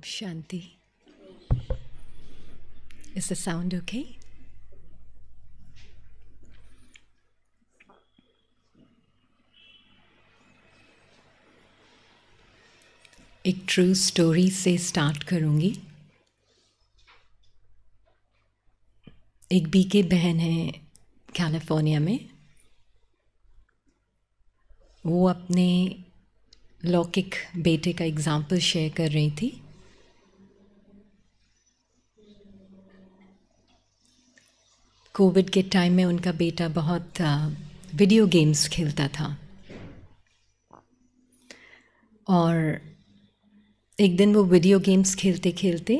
Om Shanti. Is the sound okay? एक true story से start करूँगी। एक बीके बहन है कैलिफोर्निया में। वो अपने लौकिक बेटे का एग्ज़ाम्पल शेयर कर रही थी। कोविड के टाइम में उनका बेटा बहुत वीडियो गेम्स खेलता था और एक दिन वो वीडियो गेम्स खेलते खेलते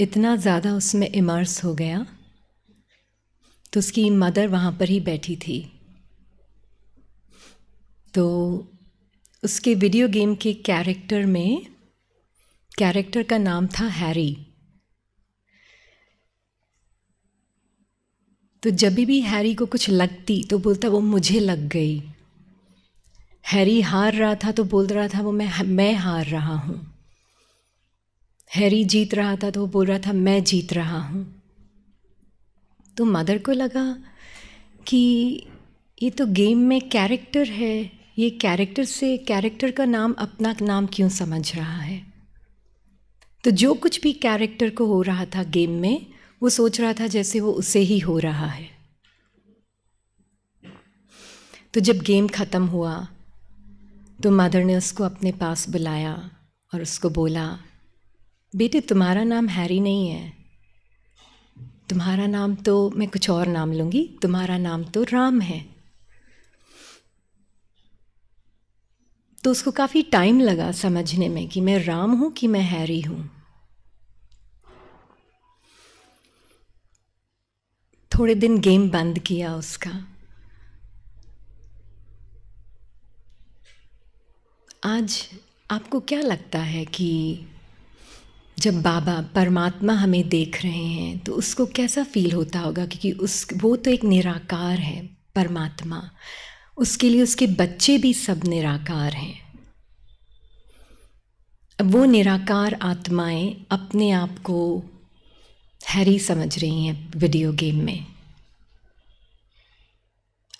इतना ज़्यादा उसमें इमर्स हो गया तो उसकी मदर वहाँ पर ही बैठी थी। तो उसके वीडियो गेम के कैरेक्टर का नाम था हैरी। तो जब भी हैरी को कुछ लगती तो बोलता वो मुझे लग गई। हैरी हार रहा था तो बोल रहा था वो मैं हार रहा हूँ। हैरी जीत रहा था तो वो बोल रहा था मैं जीत रहा हूँ। तो मदर को लगा कि ये तो गेम में कैरेक्टर है, ये कैरेक्टर से कैरेक्टर का नाम अपना नाम क्यों समझ रहा है। तो जो कुछ भी कैरेक्टर को हो रहा था गेम में वो सोच रहा था जैसे वो उसे ही हो रहा है। तो जब गेम ख़त्म हुआ तो मदर ने उसको अपने पास बुलाया और उसको बोला, बेटे तुम्हारा नाम हैरी नहीं है, तुम्हारा नाम तो मैं कुछ और नाम लूँगी, तुम्हारा नाम तो राम है। तो उसको काफ़ी टाइम लगा समझने में कि मैं राम हूँ कि मैं हैरी हूँ। थोड़े दिन गेम बंद किया उसका। आज आपको क्या लगता है कि जब बाबा परमात्मा हमें देख रहे हैं तो उसको कैसा फील होता होगा, क्योंकि वो तो एक निराकार है परमात्मा, उसके लिए उसके बच्चे भी सब निराकार हैं। अब वो निराकार आत्माएं अपने आप को हैरी समझ रही हैं वीडियो गेम में।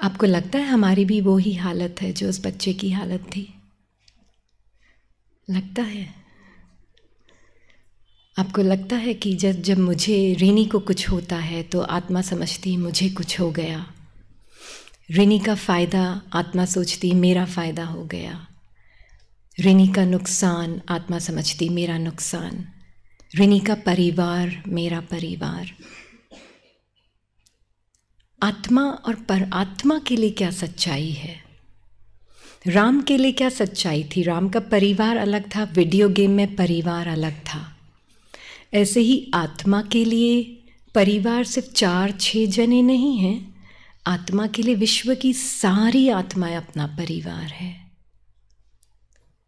आपको लगता है हमारी भी वो ही हालत है जो उस बच्चे की हालत थी? लगता है आपको? लगता है कि जब मुझे रिनी को कुछ होता है तो आत्मा समझती है मुझे कुछ हो गया, रिनी का फ़ायदा आत्मा सोचती मेरा फ़ायदा हो गया, रिनी का नुकसान आत्मा समझती मेरा नुकसान, रिनी का परिवार मेरा परिवार। आत्मा और परमात्मा के लिए क्या सच्चाई है? राम के लिए क्या सच्चाई थी? राम का परिवार अलग था, वीडियो गेम में परिवार अलग था। ऐसे ही आत्मा के लिए परिवार सिर्फ 4-6 जने नहीं हैं, आत्मा के लिए विश्व की सारी आत्माएं अपना परिवार है।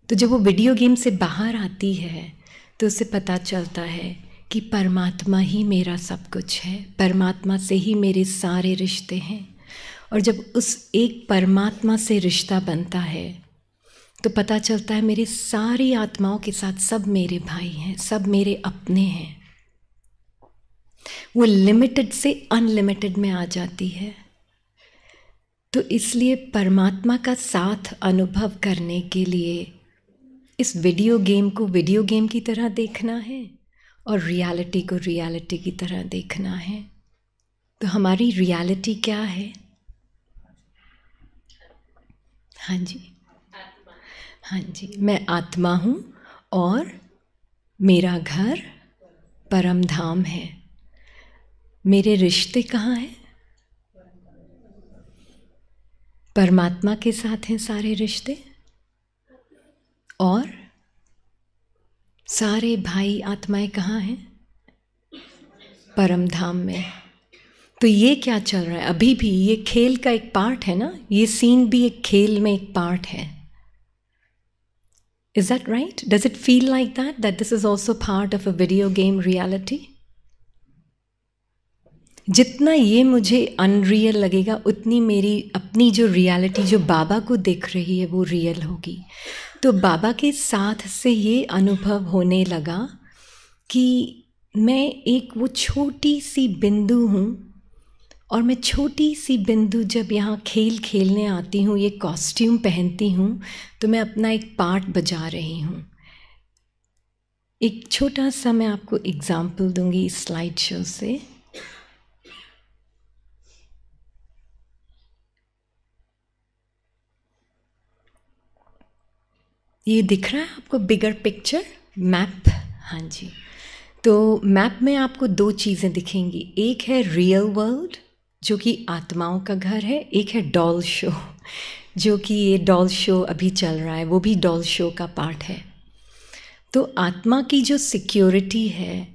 तो जब वो वीडियो गेम से बाहर आती है तो उसे पता चलता है कि परमात्मा ही मेरा सब कुछ है, परमात्मा से ही मेरे सारे रिश्ते हैं। और जब उस एक परमात्मा से रिश्ता बनता है तो पता चलता है मेरे सारी आत्माओं के साथ सब मेरे भाई हैं, सब मेरे अपने हैं। वो लिमिटेड से अनलिमिटेड में आ जाती है। तो इसलिए परमात्मा का साथ अनुभव करने के लिए इस वीडियो गेम को वीडियो गेम की तरह देखना है और रियलिटी को रियलिटी की तरह देखना है। तो हमारी रियलिटी क्या है? हाँ जी, हाँ जी, मैं आत्मा हूँ और मेरा घर परम धाम है। मेरे रिश्ते कहाँ हैं? परमात्मा के साथ हैं सारे रिश्ते, और सारे भाई आत्माएं कहाँ हैं? परम धाम में। तो ये क्या चल रहा है अभी भी? ये खेल का एक पार्ट है ना, ये सीन भी एक खेल में एक पार्ट है। Is that right? Does it feel like that this is also part of a video game reality? जितना ये मुझे अनरियल लगेगा उतनी मेरी अपनी जो रियलिटी जो बाबा को दिख रही है वो रियल होगी। तो बाबा के साथ से ये अनुभव होने लगा कि मैं एक वो छोटी सी बिंदु हूँ, और मैं छोटी सी बिंदु जब यहाँ खेल खेलने आती हूँ, ये कॉस्ट्यूम पहनती हूँ, तो मैं अपना एक पार्ट बजा रही हूँ। एक छोटा सा मैं आपको एग्जाम्पल दूंगी इस स्लाइड शो से। ये दिख रहा है आपको बिगर पिक्चर मैप? हाँ जी। तो मैप में आपको दो चीज़ें दिखेंगी, एक है रियल वर्ल्ड जो कि आत्माओं का घर है, एक है डॉल शो जो कि ये डॉल शो अभी चल रहा है, वो भी डॉल शो का पार्ट है। तो आत्मा की जो सिक्योरिटी है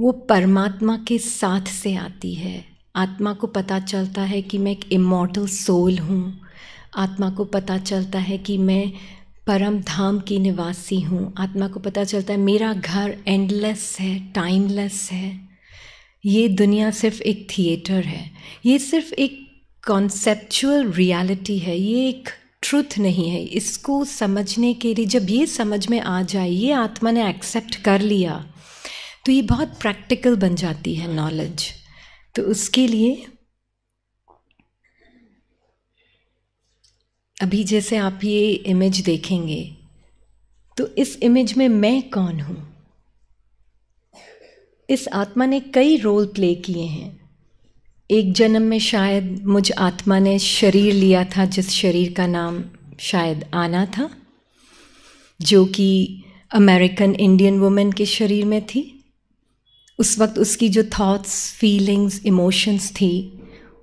वो परमात्मा के साथ से आती है। आत्मा को पता चलता है कि मैं एक इमॉर्टल सोल हूँ, आत्मा को पता चलता है कि मैं परम धाम की निवासी हूँ, आत्मा को पता चलता है मेरा घर एंडलेस है, टाइमलेस है, ये दुनिया सिर्फ एक थिएटर है, ये सिर्फ एक कॉन्सेप्चुअल रियलिटी है, ये एक ट्रुथ नहीं है। इसको समझने के लिए जब ये समझ में आ जाए, ये आत्मा ने एक्सेप्ट कर लिया, तो ये बहुत प्रैक्टिकल बन जाती है नॉलेज। तो उसके लिए अभी जैसे आप ये इमेज देखेंगे तो इस इमेज में मैं कौन हूँ? इस आत्मा ने कई रोल प्ले किए हैं। एक जन्म में शायद मुझ आत्मा ने शरीर लिया था जिस शरीर का नाम शायद आना था, जो कि अमेरिकन इंडियन वुमेन के शरीर में थी। उस वक्त उसकी जो थॉट्स, फीलिंग्स, इमोशंस थी,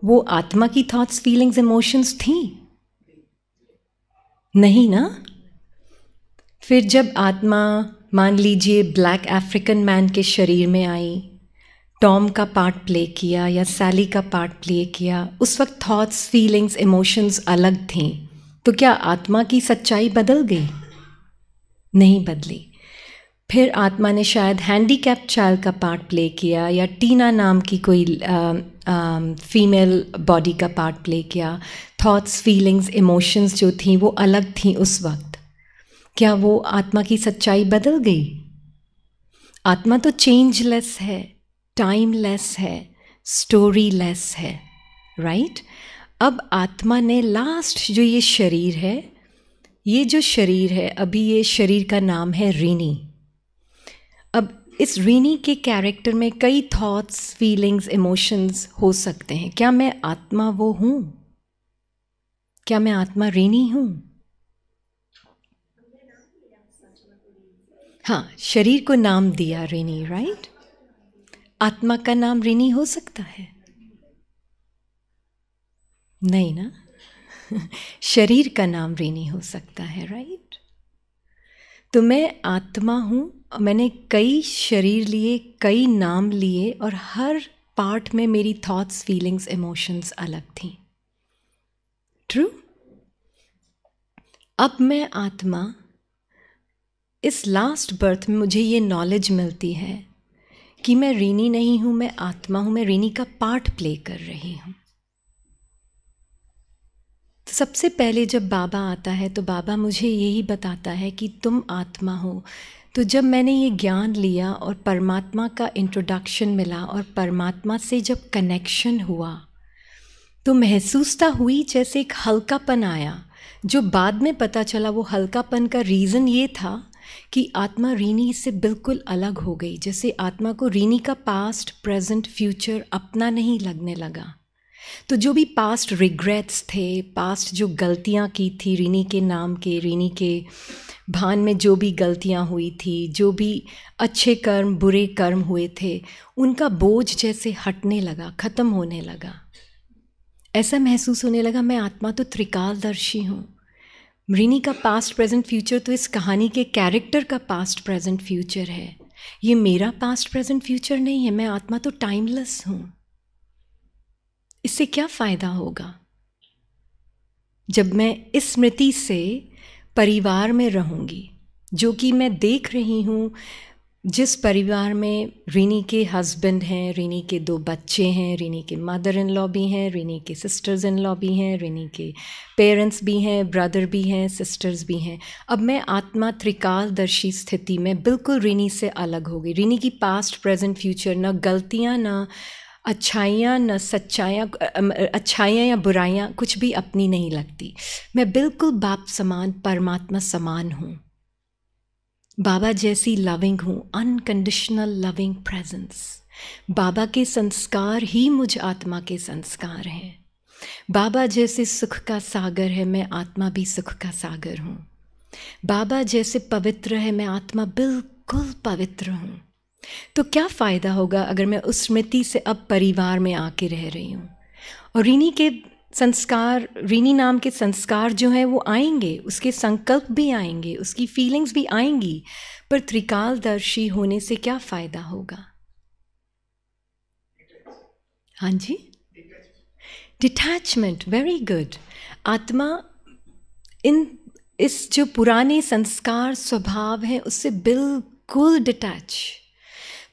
वो आत्मा की थॉट्स, फीलिंग्स, इमोशंस थी नहीं ना। फिर जब आत्मा मान लीजिए ब्लैक अफ्रीकन मैन के शरीर में आई, टॉम का पार्ट प्ले किया या सैली का पार्ट प्ले किया, उस वक्त थॉट्स, फीलिंग्स, इमोशंस अलग थीं। तो क्या आत्मा की सच्चाई बदल गई? नहीं बदली। फिर आत्मा ने शायद हैंडीकैप्ड चाइल्ड का पार्ट प्ले किया या टीना नाम की कोई फीमेल बॉडी का पार्ट प्ले किया। थॉट्स, फीलिंग्स, इमोशंस जो थी वो अलग थी उस वक्त। क्या वो आत्मा की सच्चाई बदल गई? आत्मा तो चेंजलेस है, टाइमलेस है, स्टोरीलेस है, राइट? अब आत्मा ने लास्ट जो ये शरीर है, ये जो शरीर है अभी, ये शरीर का नाम है रिनी। अब इस रिनी के कैरेक्टर में कई थॉट्स, फीलिंग्स, इमोशंस हो सकते हैं। क्या मैं आत्मा वो हूँ? क्या मैं आत्मा रिनी हूँ? हाँ, शरीर को नाम दिया रिनी, राइट? आत्मा का नाम रिनी हो सकता है? नहीं ना। शरीर का नाम रिनी हो सकता है, राइट? तो मैं आत्मा हूँ, मैंने कई शरीर लिए, कई नाम लिए, और हर पार्ट में मेरी थॉट्स, फीलिंग्स, इमोशंस अलग थी। ट्रू? अब मैं आत्मा, इस लास्ट बर्थ में मुझे ये नॉलेज मिलती है कि मैं रिनी नहीं हूँ, मैं आत्मा हूँ, मैं रिनी का पार्ट प्ले कर रही हूँ। तो सबसे पहले जब बाबा आता है तो बाबा मुझे यही बताता है कि तुम आत्मा हो। तो जब मैंने ये ज्ञान लिया और परमात्मा का इंट्रोडक्शन मिला और परमात्मा से जब कनेक्शन हुआ, तो महसूसता हुई जैसे एक हल्कापन आया, जो बाद में पता चला वो हल्कापन का रीज़न ये था कि आत्मा रिनी से बिल्कुल अलग हो गई। जैसे आत्मा को रिनी का पास्ट, प्रेजेंट, फ्यूचर अपना नहीं लगने लगा। तो जो भी पास्ट रिग्रेट्स थे, पास्ट जो गलतियां की थी रिनी के नाम के, रिनी के भान में जो भी गलतियां हुई थी, जो भी अच्छे कर्म, बुरे कर्म हुए थे, उनका बोझ जैसे हटने लगा, ख़त्म होने लगा। ऐसा महसूस होने लगा मैं आत्मा तो त्रिकालदर्शी हूँ। रिनी का पास्ट, प्रेजेंट, फ्यूचर तो इस कहानी के कैरेक्टर का पास्ट, प्रेजेंट, फ्यूचर है। ये मेरा पास्ट, प्रेजेंट, फ्यूचर नहीं है। मैं आत्मा तो टाइमलेस हूँ। इससे क्या फ़ायदा होगा? जब मैं इस स्मृति से परिवार में रहूँगी, जो कि मैं देख रही हूँ जिस परिवार में रिनी के हस्बैंड हैं, रिनी के 2 बच्चे हैं, रिनी के मदर इन लॉ भी हैं, रिनी के सिस्टर्स इन लॉ भी हैं, रिनी के पेरेंट्स भी हैं, ब्रदर भी हैं, सिस्टर्स भी हैं। अब मैं आत्मा त्रिकालदर्शी स्थिति में बिल्कुल रिनी से अलग हो गई। रिनी की पास्ट प्रेजेंट फ्यूचर ना गलतियां ना अच्छाइयाँ न सच्चाइयाँ, अच्छाइयाँ या बुराइयाँ कुछ भी अपनी नहीं लगती। मैं बिल्कुल बाप समान परमात्मा समान हूँ, बाबा जैसी लविंग हूँ, अनकंडीशनल लविंग प्रेजेंस। बाबा के संस्कार ही मुझ आत्मा के संस्कार हैं। बाबा जैसे सुख का सागर है, मैं आत्मा भी सुख का सागर हूँ। बाबा जैसे पवित्र है, मैं आत्मा बिल्कुल पवित्र हूँ। तो क्या फ़ायदा होगा अगर मैं उस स्मृति से अब परिवार में आके रह रही हूँ? और रिनी के संस्कार, रिनी नाम के संस्कार जो हैं वो आएंगे, उसके संकल्प भी आएंगे, उसकी फीलिंग्स भी आएंगी, पर त्रिकालदर्शी होने से क्या फ़ायदा होगा? हाँ जी, डिटैचमेंट, वेरी गुड। आत्मा इस जो पुराने संस्कार स्वभाव हैं उससे बिल्कुल डिटैच।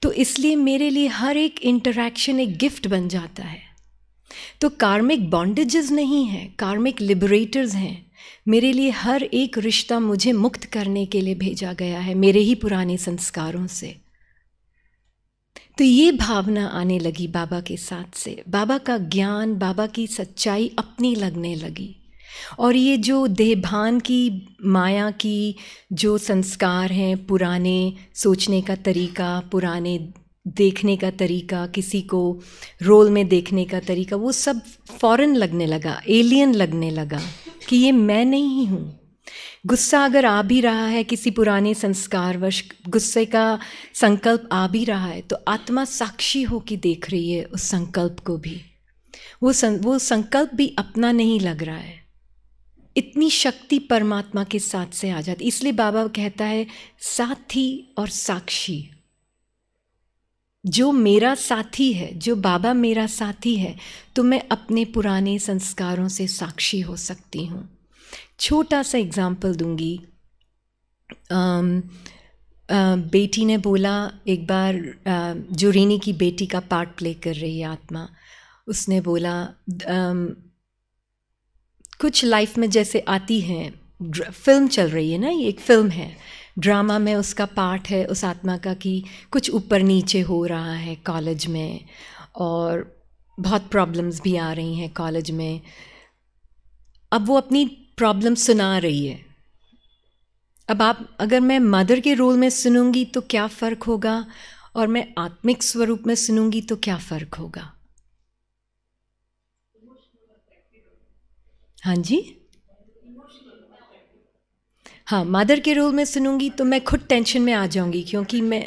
तो इसलिए मेरे लिए हर एक इंटरैक्शन एक गिफ्ट बन जाता है। तो कार्मिक बॉन्डेजेस नहीं हैं, कार्मिक लिबरेटर्स हैं। मेरे लिए हर एक रिश्ता मुझे मुक्त करने के लिए भेजा गया है मेरे ही पुराने संस्कारों से। तो ये भावना आने लगी बाबा के साथ से, बाबा का ज्ञान, बाबा की सच्चाई अपनी लगने लगी। और ये जो देहभान की, माया की जो संस्कार हैं, पुराने सोचने का तरीका, पुराने देखने का तरीका, किसी को रोल में देखने का तरीका, वो सब फॉरेन लगने लगा, एलियन लगने लगा कि ये मैं नहीं हूँ। गुस्सा अगर आ भी रहा है किसी पुराने संस्कारवश, गुस्से का संकल्प आ भी रहा है, तो आत्मा साक्षी हो कि देख रही है उस संकल्प को भी। वो संकल्प भी अपना नहीं लग रहा है। इतनी शक्ति परमात्मा के साथ से आ जाती। इसलिए बाबा कहता है साथी और साक्षी। जो मेरा साथी है, जो बाबा मेरा साथी है, तो मैं अपने पुराने संस्कारों से साक्षी हो सकती हूँ। छोटा सा एग्जाम्पल दूंगी। बेटी ने बोला एक बार, जो रिनी की बेटी का पार्ट प्ले कर रही है आत्मा, उसने बोला कुछ लाइफ में जैसे आती हैं, फिल्म चल रही है ना, ये एक फिल्म है, ड्रामा में उसका पार्ट है उस आत्मा का कि कुछ ऊपर नीचे हो रहा है कॉलेज में और बहुत प्रॉब्लम्स भी आ रही हैं कॉलेज में। अब वो अपनी प्रॉब्लम सुना रही है। अब आप, अगर मैं मदर के रोल में सुनूंगी तो क्या फ़र्क होगा, और मैं आत्मिक स्वरूप में सुनूंगी तो क्या फ़र्क होगा? हाँ जी, हाँ, मदर के रोल में सुनूंगी तो मैं खुद टेंशन में आ जाऊंगी, क्योंकि मैं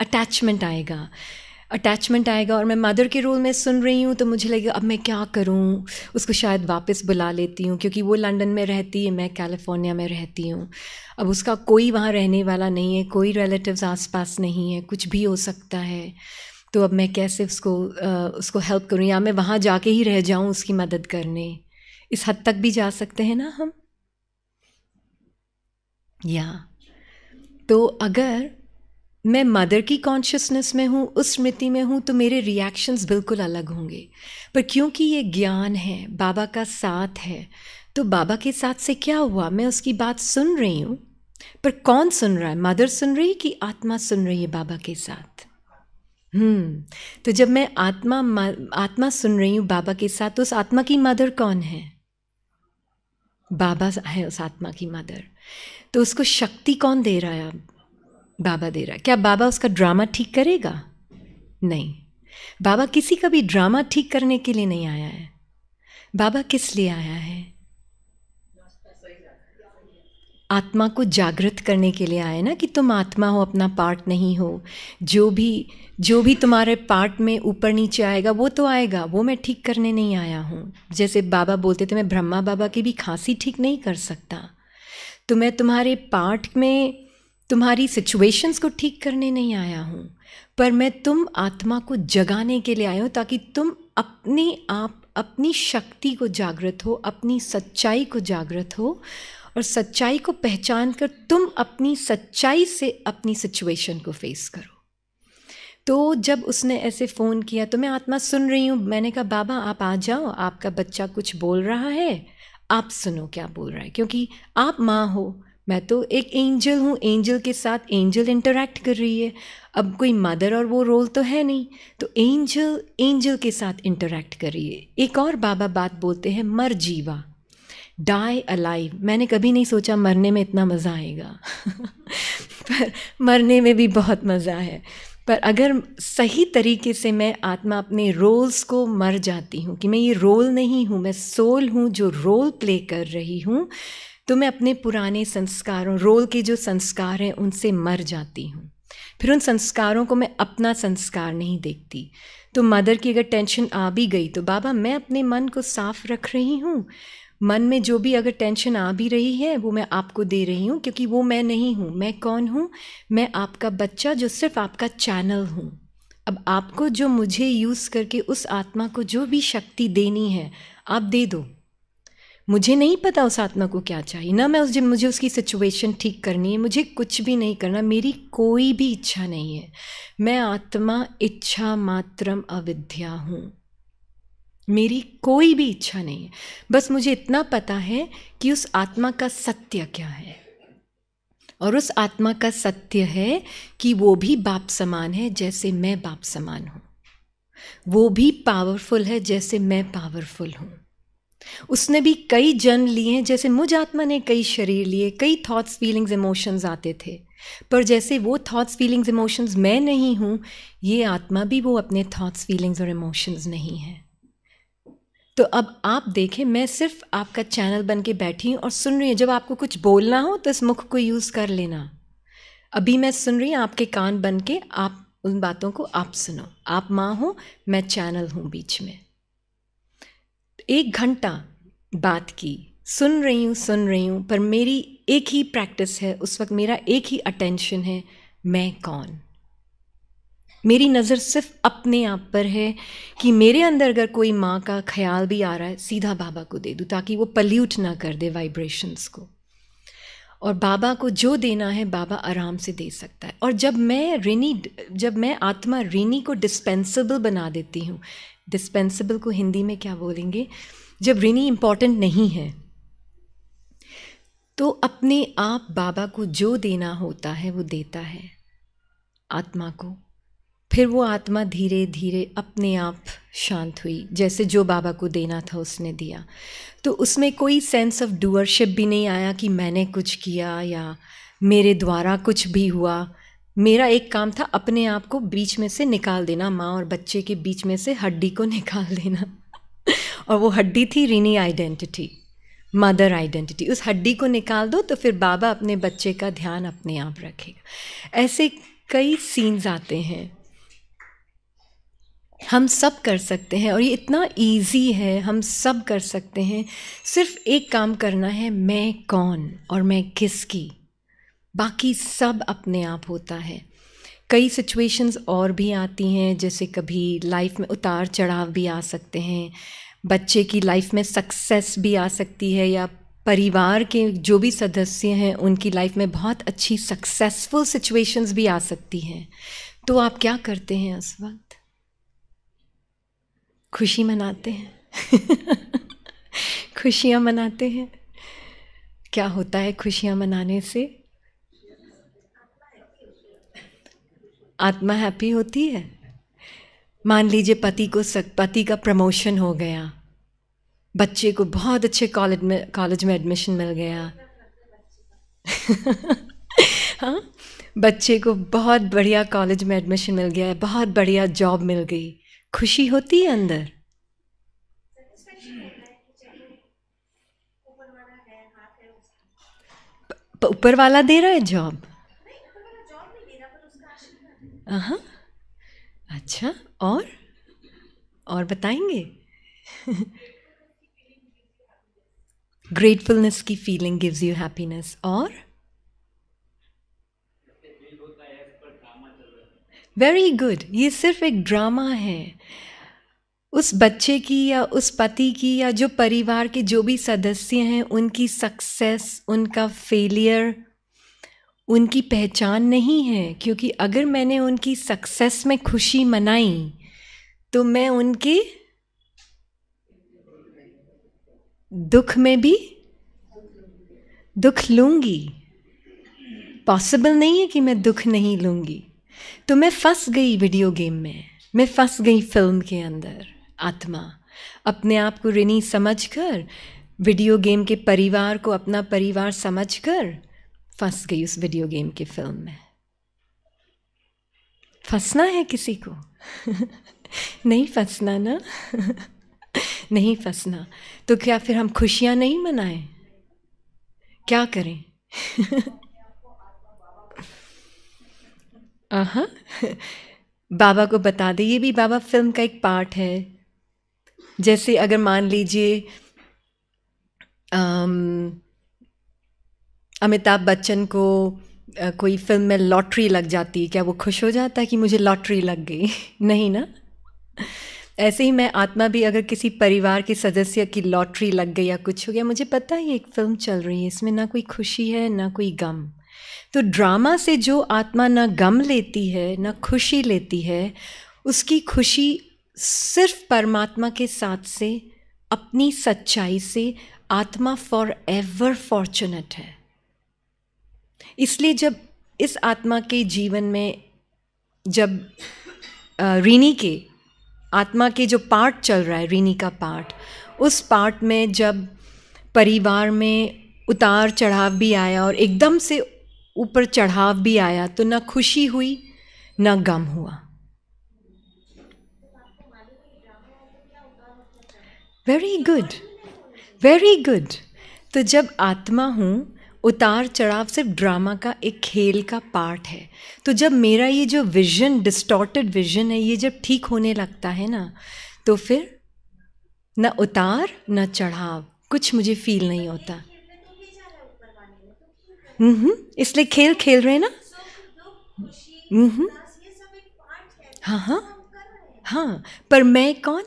अटैचमेंट आएगा। और मैं मदर के रोल में सुन रही हूँ तो मुझे लगेगा अब मैं क्या करूँ, उसको शायद वापस बुला लेती हूँ, क्योंकि वो लंदन में रहती है, मैं कैलिफोर्निया में रहती हूँ। अब उसका कोई वहाँ रहने वाला नहीं है, कोई रिलेटिव्स आसपास नहीं है, कुछ भी हो सकता है। तो अब मैं कैसे उसको हेल्प करूँ, या मैं वहाँ जाके ही रह जाऊँ उसकी मदद करने? इस हद तक भी जा सकते हैं ना हम। तो अगर मैं मदर की कॉन्शियसनेस में हूँ, उस स्मृति में हूँ, तो मेरे रिएक्शंस बिल्कुल अलग होंगे। पर क्योंकि ये ज्ञान है, बाबा का साथ है, तो बाबा के साथ से क्या हुआ, मैं उसकी बात सुन रही हूँ। पर कौन सुन रहा है, मदर सुन रही है कि आत्मा सुन रही है बाबा के साथ? तो जब मैं आत्मा सुन रही हूँ बाबा के साथ, तो उस आत्मा की मदर कौन है? बाबा है उस आत्मा की मदर। तो उसको शक्ति कौन दे रहा है? बाबा दे रहा है। क्या बाबा उसका ड्रामा ठीक करेगा? नहीं। बाबा किसी का भी ड्रामा ठीक करने के लिए नहीं आया है। बाबा किस लिए आया है? आत्मा को जागृत करने के लिए आया है ना, कि तुम आत्मा हो, अपना पार्ट नहीं हो। जो भी तुम्हारे पार्ट में ऊपर नीचे आएगा वो तो आएगा, वो मैं ठीक करने नहीं आया हूँ। जैसे बाबा बोलते थे मैं ब्रह्मा बाबा की भी खांसी ठीक नहीं कर सकता, तो मैं तुम्हारे पार्ट में तुम्हारी सिचुएशंस को ठीक करने नहीं आया हूँ, पर मैं तुम आत्मा को जगाने के लिए आया हूँ, ताकि तुम अपने आप, अपनी शक्ति को जागृत हो, अपनी सच्चाई को जागृत हो, और सच्चाई को पहचान कर तुम अपनी सच्चाई से अपनी सिचुएशन को फेस करो। तो जब उसने ऐसे फ़ोन किया तो मैं आत्मा सुन रही हूँ, मैंने कहा बाबा आप आ जाओ, आपका बच्चा कुछ बोल रहा है, आप सुनो क्या बोल रहा है, क्योंकि आप माँ हो, मैं तो एक एंजल हूँ, एंजल के साथ एंजल इंटरैक्ट कर रही है। अब कोई मदर और वो रोल तो है नहीं, तो एंजल एंजल के साथ इंटरैक्ट कर रही है। एक और बाबा बात बोलते हैं, मर जीवा डाई अलाइव। मैंने कभी नहीं सोचा मरने में इतना मज़ा आएगा पर मरने में भी बहुत मज़ा है। पर अगर सही तरीके से मैं आत्मा अपने रोल्स को मर जाती हूँ कि मैं ये रोल नहीं हूँ, मैं सोल हूँ जो रोल प्ले कर रही हूँ, तो मैं अपने पुराने संस्कारों, रोल के जो संस्कार हैं उनसे मर जाती हूँ। फिर उन संस्कारों को मैं अपना संस्कार नहीं देखती। तो मदर की अगर टेंशन आ भी गई तो बाबा मैं अपने मन को साफ रख रही हूँ, मन में जो भी अगर टेंशन आ भी रही है वो मैं आपको दे रही हूँ, क्योंकि वो मैं नहीं हूँ। मैं कौन हूँ? मैं आपका बच्चा जो सिर्फ आपका चैनल हूँ। अब आपको जो मुझे यूज़ करके उस आत्मा को जो भी शक्ति देनी है आप दे दो। मुझे नहीं पता उस आत्मा को क्या चाहिए, ना मैं मुझे उसकी सिचुएशन ठीक करनी है, मुझे कुछ भी नहीं करना, मेरी कोई भी इच्छा नहीं है। मैं आत्मा इच्छा मात्रम अविद्या हूँ, मेरी कोई भी इच्छा नहीं है। बस मुझे इतना पता है कि उस आत्मा का सत्य क्या है, और उस आत्मा का सत्य है कि वो भी बाप समान है जैसे मैं बाप समान हूँ, वो भी पावरफुल है जैसे मैं पावरफुल हूँ। उसने भी कई जन्म लिए हैं, जैसे मुझ आत्मा ने कई शरीर लिए, कई थॉट्स फीलिंग्स इमोशंस आते थे, पर जैसे वो थॉट्स फीलिंग्स इमोशंस मैं नहीं हूँ, ये आत्मा भी वो अपने थॉट्स फीलिंग्स और इमोशंस नहीं है। तो अब आप देखें, मैं सिर्फ आपका चैनल बन के बैठी हूँ और सुन रही हूँ। जब आपको कुछ बोलना हो तो इस मुख को यूज़ कर लेना। अभी मैं सुन रही हूँ, आपके कान बन के आप उन बातों को आप सुनो। आप माँ हो, मैं चैनल हूँ बीच में। 1 घंटा बात की, सुन रही हूँ, पर मेरी एक ही प्रैक्टिस है उस वक्त, मेरा एक ही अटेंशन है, मैं कौन। मेरी नज़र सिर्फ अपने आप पर है कि मेरे अंदर अगर कोई माँ का ख्याल भी आ रहा है सीधा बाबा को दे दूँ, ताकि वो पल्यूट ना कर दे वाइब्रेशंस को। और बाबा को जो देना है बाबा आराम से दे सकता है। और जब मैं आत्मा रिनी को डिस्पेंसेबल बना देती हूँ, डिस्पेंसेबल को हिंदी में क्या बोलेंगे, जब रिनी इम्पॉर्टेंट नहीं है, तो अपने आप बाबा को जो देना होता है वो देता है आत्मा को। फिर वो आत्मा धीरे धीरे अपने आप शांत हुई, जैसे जो बाबा को देना था उसने दिया। तो उसमें कोई सेंस ऑफ डूअरशिप भी नहीं आया कि मैंने कुछ किया या मेरे द्वारा कुछ भी हुआ। मेरा एक काम था अपने आप को बीच में से निकाल देना, माँ और बच्चे के बीच में से हड्डी को निकाल देना और वो हड्डी थी रिनी आइडेंटिटी, मदर आइडेंटिटी। उस हड्डी को निकाल दो तो फिर बाबा अपने बच्चे का ध्यान अपने आप रखेगा। ऐसे कई सीन्स आते हैं, हम सब कर सकते हैं, और ये इतना इजी है, हम सब कर सकते हैं। सिर्फ एक काम करना है, मैं कौन और मैं किसकी, बाकी सब अपने आप होता है। कई सिचुएशंस और भी आती हैं, जैसे कभी लाइफ में उतार चढ़ाव भी आ सकते हैं, बच्चे की लाइफ में सक्सेस भी आ सकती है, या परिवार के जो भी सदस्य हैं उनकी लाइफ में बहुत अच्छी सक्सेसफुल सिचुएशंस भी आ सकती हैं। तो आप क्या करते हैं उस वक्त? खुशी मनाते हैं खुशियाँ मनाते हैं। क्या होता है खुशियाँ मनाने से? आत्मा हैप्पी होती है। मान लीजिए पति का प्रमोशन हो गया, बच्चे को बहुत अच्छे कॉलेज में एडमिशन मिल गया हाँ, बच्चे को बहुत बढ़िया कॉलेज में एडमिशन मिल गया है, बहुत बढ़िया जॉब मिल गई। खुशी होती है अंदर। ऊपर वाला दे रहा है जॉब। हाँ अच्छा, और बताएंगे ग्रेटफुलनेस की फीलिंग गिव्स यू हैप्पीनेस। और वेरी गुड, ये सिर्फ एक ड्रामा है। उस बच्चे की या उस पति की या जो परिवार के जो भी सदस्य हैं उनकी सक्सेस, उनका फेलियर उनकी पहचान नहीं है, क्योंकि अगर मैंने उनकी सक्सेस में खुशी मनाई तो मैं उनके दुख में भी दुख लूँगी। पॉसिबल नहीं है कि मैं दुख नहीं लूँगी। तो मैं फंस गई वीडियो गेम में, मैं फंस गई फिल्म के अंदर। आत्मा अपने आप को ऋणी समझकर, वीडियो गेम के परिवार को अपना परिवार समझकर फंस गई उस वीडियो गेम की फिल्म में। फंसना है किसी को? नहीं फंसना ना। नहीं फंसना तो क्या फिर हम खुशियां नहीं मनाएं? क्या करें? हाँ। बाबा को बता दे, ये भी बाबा फिल्म का एक पार्ट है। जैसे अगर मान लीजिए अमिताभ बच्चन को कोई फिल्म में लॉटरी लग जाती है, क्या वो खुश हो जाता है कि मुझे लॉटरी लग गई? नहीं ना। ऐसे ही मैं आत्मा भी अगर किसी परिवार के सदस्य की लॉटरी लग गई या कुछ हो गया, मुझे पता है एक फिल्म चल रही है, इसमें ना कोई खुशी है ना कोई गम। तो ड्रामा से जो आत्मा ना गम लेती है ना खुशी लेती है, उसकी खुशी सिर्फ परमात्मा के साथ से, अपनी सच्चाई से। आत्मा फॉर एवर फॉर्चुनेट है। इसलिए जब इस आत्मा के जीवन में, जब ऋणी के आत्मा के जो पार्ट चल रहा है, ऋणी का पार्ट, उस पार्ट में जब परिवार में उतार चढ़ाव भी आया और एकदम से ऊपर चढ़ाव भी आया, तो ना खुशी हुई ना गम हुआ। Very good, very good. तो जब आत्मा हूँ, उतार चढ़ाव सिर्फ ड्रामा का एक खेल का पार्ट है। तो जब मेरा ये जो विजन, डिस्टॉर्टेड विजन है, ये जब ठीक होने लगता है ना, तो फिर ना उतार ना चढ़ाव, कुछ मुझे फील नहीं होता। इसलिए खेल खेल रहे हैं ना। हाँ हाँ हाँ। पर मैं कौन?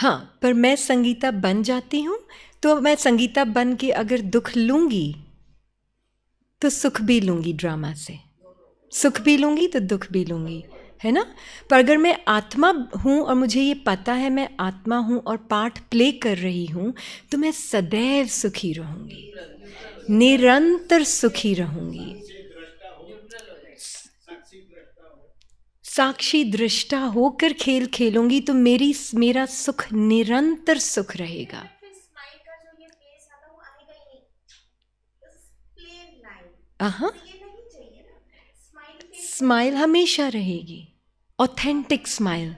हाँ, पर मैं संगीता बन जाती हूँ। तो मैं संगीता बन के अगर दुख लूँगी तो सुख भी लूँगी, ड्रामा से सुख भी लूँगी तो दुख भी लूँगी, है ना। पर अगर मैं आत्मा हूँ और मुझे ये पता है मैं आत्मा हूँ और पार्ट प्ले कर रही हूँ, तो मैं सदैव सुखी रहूँगी, निरंतर सुखी रहूँगी, साक्षी दृष्टा होकर खेल खेलूंगी। तो मेरा सुख निरंतर सुख रहेगा। स्माइल हमेशा रहेगी, ऑथेंटिक स्माइल,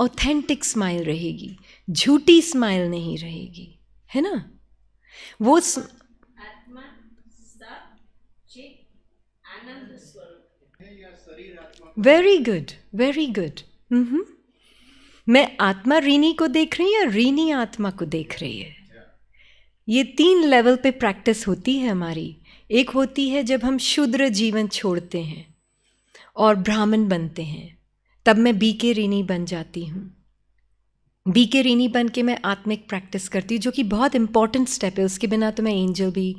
ऑथेंटिक स्माइल रहेगी, झूठी स्माइल नहीं रहेगी, है ना। वो वेरी गुड, वेरी गुड। मैं आत्मा ऋणी को देख रही है या ऋणी आत्मा को देख रही है? ये तीन लेवल पे प्रैक्टिस होती है हमारी। एक होती है जब हम शूद्र जीवन छोड़ते हैं और ब्राह्मण बनते हैं, तब मैं बीके ऋणी बन जाती हूँ। बीके ऋणी बन के मैं आत्मिक प्रैक्टिस करती हूँ, जो कि बहुत इम्पॉर्टेंट स्टेप है। उसके बिना तो मैं एंजल भी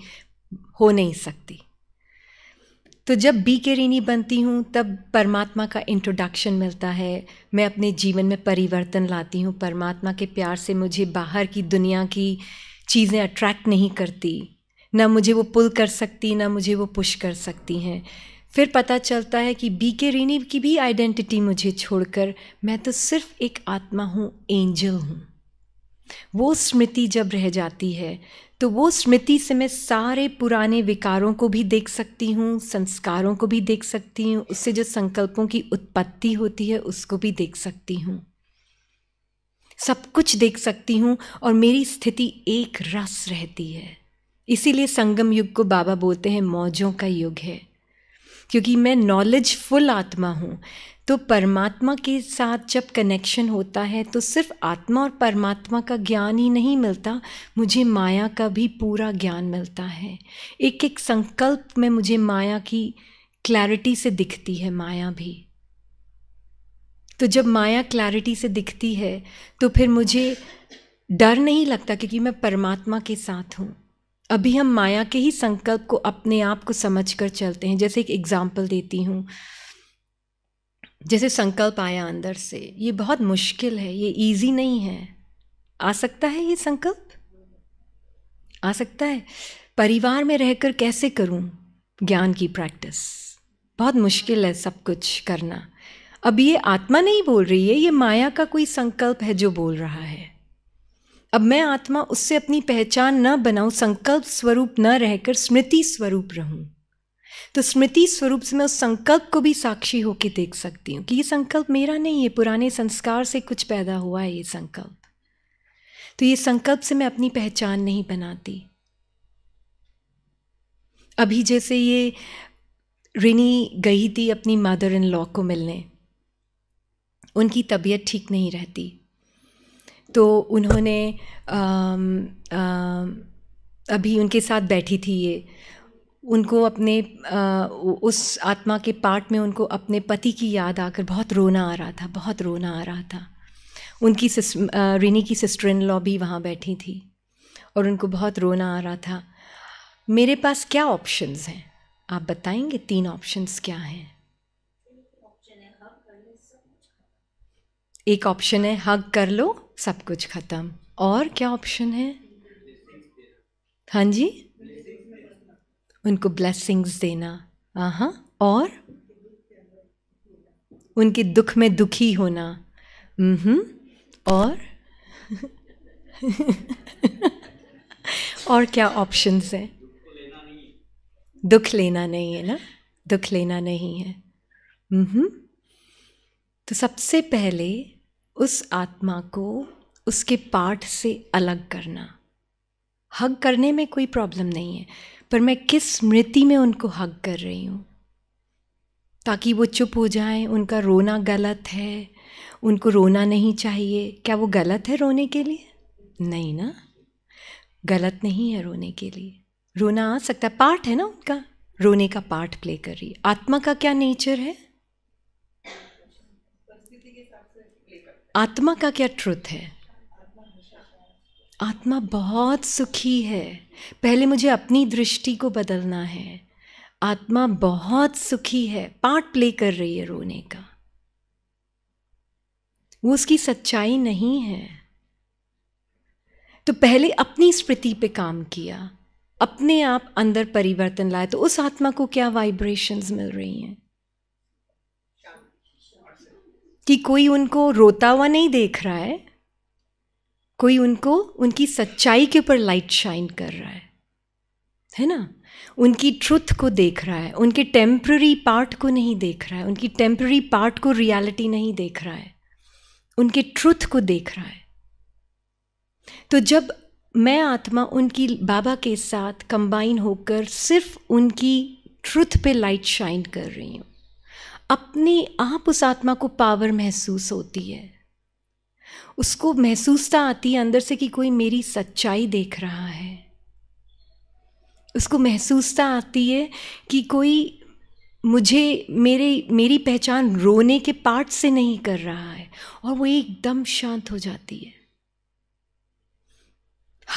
हो नहीं सकती। तो जब बीके ऋणी बनती हूँ, तब परमात्मा का इंट्रोडक्शन मिलता है। मैं अपने जीवन में परिवर्तन लाती हूँ। परमात्मा के प्यार से मुझे बाहर की दुनिया की चीज़ें अट्रैक्ट नहीं करती, ना मुझे वो पुल कर सकती, ना मुझे वो पुश कर सकती हैं। फिर पता चलता है कि बीके ऋणी की भी आइडेंटिटी मुझे छोड़कर, मैं तो सिर्फ एक आत्मा हूँ, एंजल हूँ। वो स्मृति जब रह जाती है, तो वो स्मृति से मैं सारे पुराने विकारों को भी देख सकती हूँ, संस्कारों को भी देख सकती हूँ, उससे जो संकल्पों की उत्पत्ति होती है उसको भी देख सकती हूँ, सब कुछ देख सकती हूँ। और मेरी स्थिति एक रस रहती है। इसीलिए संगम युग को बाबा बोलते हैं मौजों का युग है। क्योंकि मैं नॉलेजफुल आत्मा हूँ। तो परमात्मा के साथ जब कनेक्शन होता है तो सिर्फ आत्मा और परमात्मा का ज्ञान ही नहीं मिलता, मुझे माया का भी पूरा ज्ञान मिलता है। एक एक संकल्प में मुझे माया की क्लैरिटी से दिखती है माया भी। तो जब माया क्लैरिटी से दिखती है तो फिर मुझे डर नहीं लगता क्योंकि मैं परमात्मा के साथ हूँ। अभी हम माया के ही संकल्प को अपने आप को समझ कर चलते हैं। जैसे एक एग्जाम्पल देती हूँ, जैसे संकल्प आया अंदर से, ये बहुत मुश्किल है, ये इजी नहीं है। आ सकता है ये संकल्प, आ सकता है। परिवार में रहकर कैसे करूं ज्ञान की प्रैक्टिस, बहुत मुश्किल है सब कुछ करना। अब ये आत्मा नहीं बोल रही है, ये माया का कोई संकल्प है जो बोल रहा है। अब मैं आत्मा उससे अपनी पहचान न बनाऊं, संकल्प स्वरूप न रहकर स्मृति स्वरूप रहूं, तो स्मृति स्वरूप से मैं उस संकल्प को भी साक्षी होकर देख सकती हूँ कि ये संकल्प मेरा नहीं है, पुराने संस्कार से कुछ पैदा हुआ है ये संकल्प। तो ये संकल्प से मैं अपनी पहचान नहीं बनाती। अभी जैसे ये रिनी गई थी अपनी मदर इन लॉ को मिलने, उनकी तबीयत ठीक नहीं रहती, तो उन्होंने अभी उनके साथ बैठी थी ये, उनको अपने उस आत्मा के पार्ट में उनको अपने पति की याद आकर बहुत रोना आ रहा था, बहुत रोना आ रहा था। उनकी रिनी की सिस्टर इन लॉ भी वहाँ बैठी थी और उनको बहुत रोना आ रहा था। मेरे पास क्या ऑप्शंस हैं, आप बताएंगे? 3 ऑप्शंस क्या हैं? एक ऑप्शन है हग कर लो, सब कुछ ख़त्म। और क्या ऑप्शन है? हाँ जी, उनको ब्लेसिंग्स देना, हाँ, और उनके दुख में दुखी होना, और और क्या ऑप्शंस हैं? दुख लेना नहीं है ना, दुख लेना नहीं है। तो सबसे पहले उस आत्मा को उसके पार्ट से अलग करना। हग करने में कोई प्रॉब्लम नहीं है, पर मैं किस स्मृति में उनको हग कर रही हूँ, ताकि वो चुप हो जाएं। उनका रोना गलत है, उनको रोना नहीं चाहिए। क्या वो गलत है रोने के लिए? नहीं ना, गलत नहीं है रोने के लिए। रोना आ सकता है, पार्ट है ना उनका, रोने का पार्ट प्ले कर रही है। आत्मा का क्या नेचर है, आत्मा का क्या ट्रुथ है? आत्मा बहुत सुखी है। पहले मुझे अपनी दृष्टि को बदलना है। आत्मा बहुत सुखी है, पार्ट प्ले कर रही है रोने का। वो उसकी सच्चाई नहीं है। तो पहले अपनी स्मृति पे काम किया, अपने आप अंदर परिवर्तन लाया, तो उस आत्मा को क्या वाइब्रेशंस मिल रही हैं, कि कोई उनको रोता हुआ नहीं देख रहा है, कोई उनको उनकी सच्चाई के ऊपर लाइट शाइन कर रहा है ना, उनकी ट्रुथ को देख रहा है, उनके टेम्प्ररी पार्ट को नहीं देख रहा है, उनकी टेम्प्ररी पार्ट को रियलिटी नहीं देख रहा है, उनके ट्रुथ को देख रहा है। तो जब मैं आत्मा उनकी बाबा के साथ कंबाइन होकर सिर्फ उनकी ट्रुथ पे लाइट शाइन कर रही हूँ, अपने आप उस आत्मा को पावर महसूस होती है, उसको महसूसता आती है अंदर से कि कोई मेरी सच्चाई देख रहा है, उसको महसूसता आती है कि कोई मुझे मेरी पहचान रोने के पार्ट से नहीं कर रहा है, और वो एकदम शांत हो जाती है।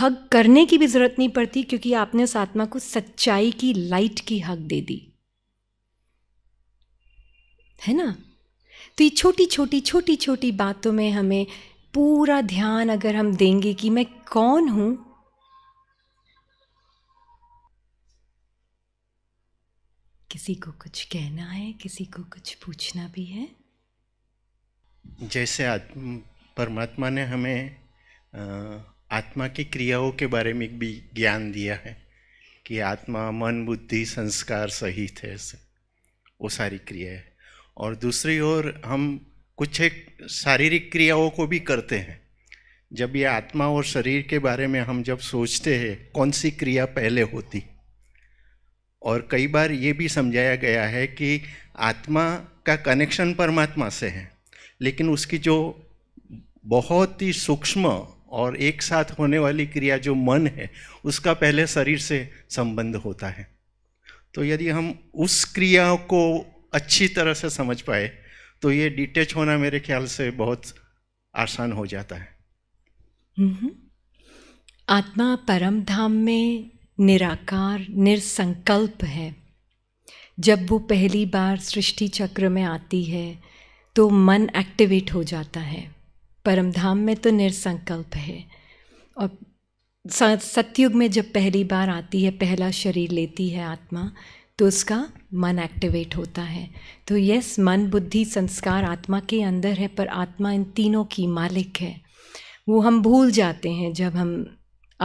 हग करने की भी ज़रूरत नहीं पड़ती, क्योंकि आपने उस आत्मा को सच्चाई की लाइट की हग दे दी है ना। तो ये छोटी छोटी बातों में हमें पूरा ध्यान अगर हम देंगे कि मैं कौन हूं, किसी को कुछ कहना है, किसी को कुछ पूछना भी है। जैसे परमात्मा ने हमें आत्मा की क्रियाओं के बारे में भी ज्ञान दिया है कि आत्मा मन बुद्धि संस्कार सहित है, वो सारी क्रियाएं, और दूसरी ओर हम कुछ एक शारीरिक क्रियाओं को भी करते हैं। जब ये आत्मा और शरीर के बारे में हम जब सोचते हैं, कौन सी क्रिया पहले होती, और कई बार ये भी समझाया गया है कि आत्मा का कनेक्शन परमात्मा से है, लेकिन उसकी जो बहुत ही सूक्ष्म और एक साथ होने वाली क्रिया जो मन है उसका पहले शरीर से संबंध होता है। तो यदि हम उस क्रिया को अच्छी तरह से समझ पाए तो ये डिटेच होना मेरे ख्याल से बहुत आसान हो जाता है। आत्मा परम धाम में निराकार निरसंकल्प है। जब वो पहली बार सृष्टि चक्र में आती है तो मन एक्टिवेट हो जाता है। परमधाम में तो निरसंकल्प है, और सतयुग में जब पहली बार आती है, पहला शरीर लेती है आत्मा, तो उसका मन एक्टिवेट होता है। तो यस, मन बुद्धि संस्कार आत्मा के अंदर है, पर आत्मा इन तीनों की मालिक है। वो हम भूल जाते हैं जब हम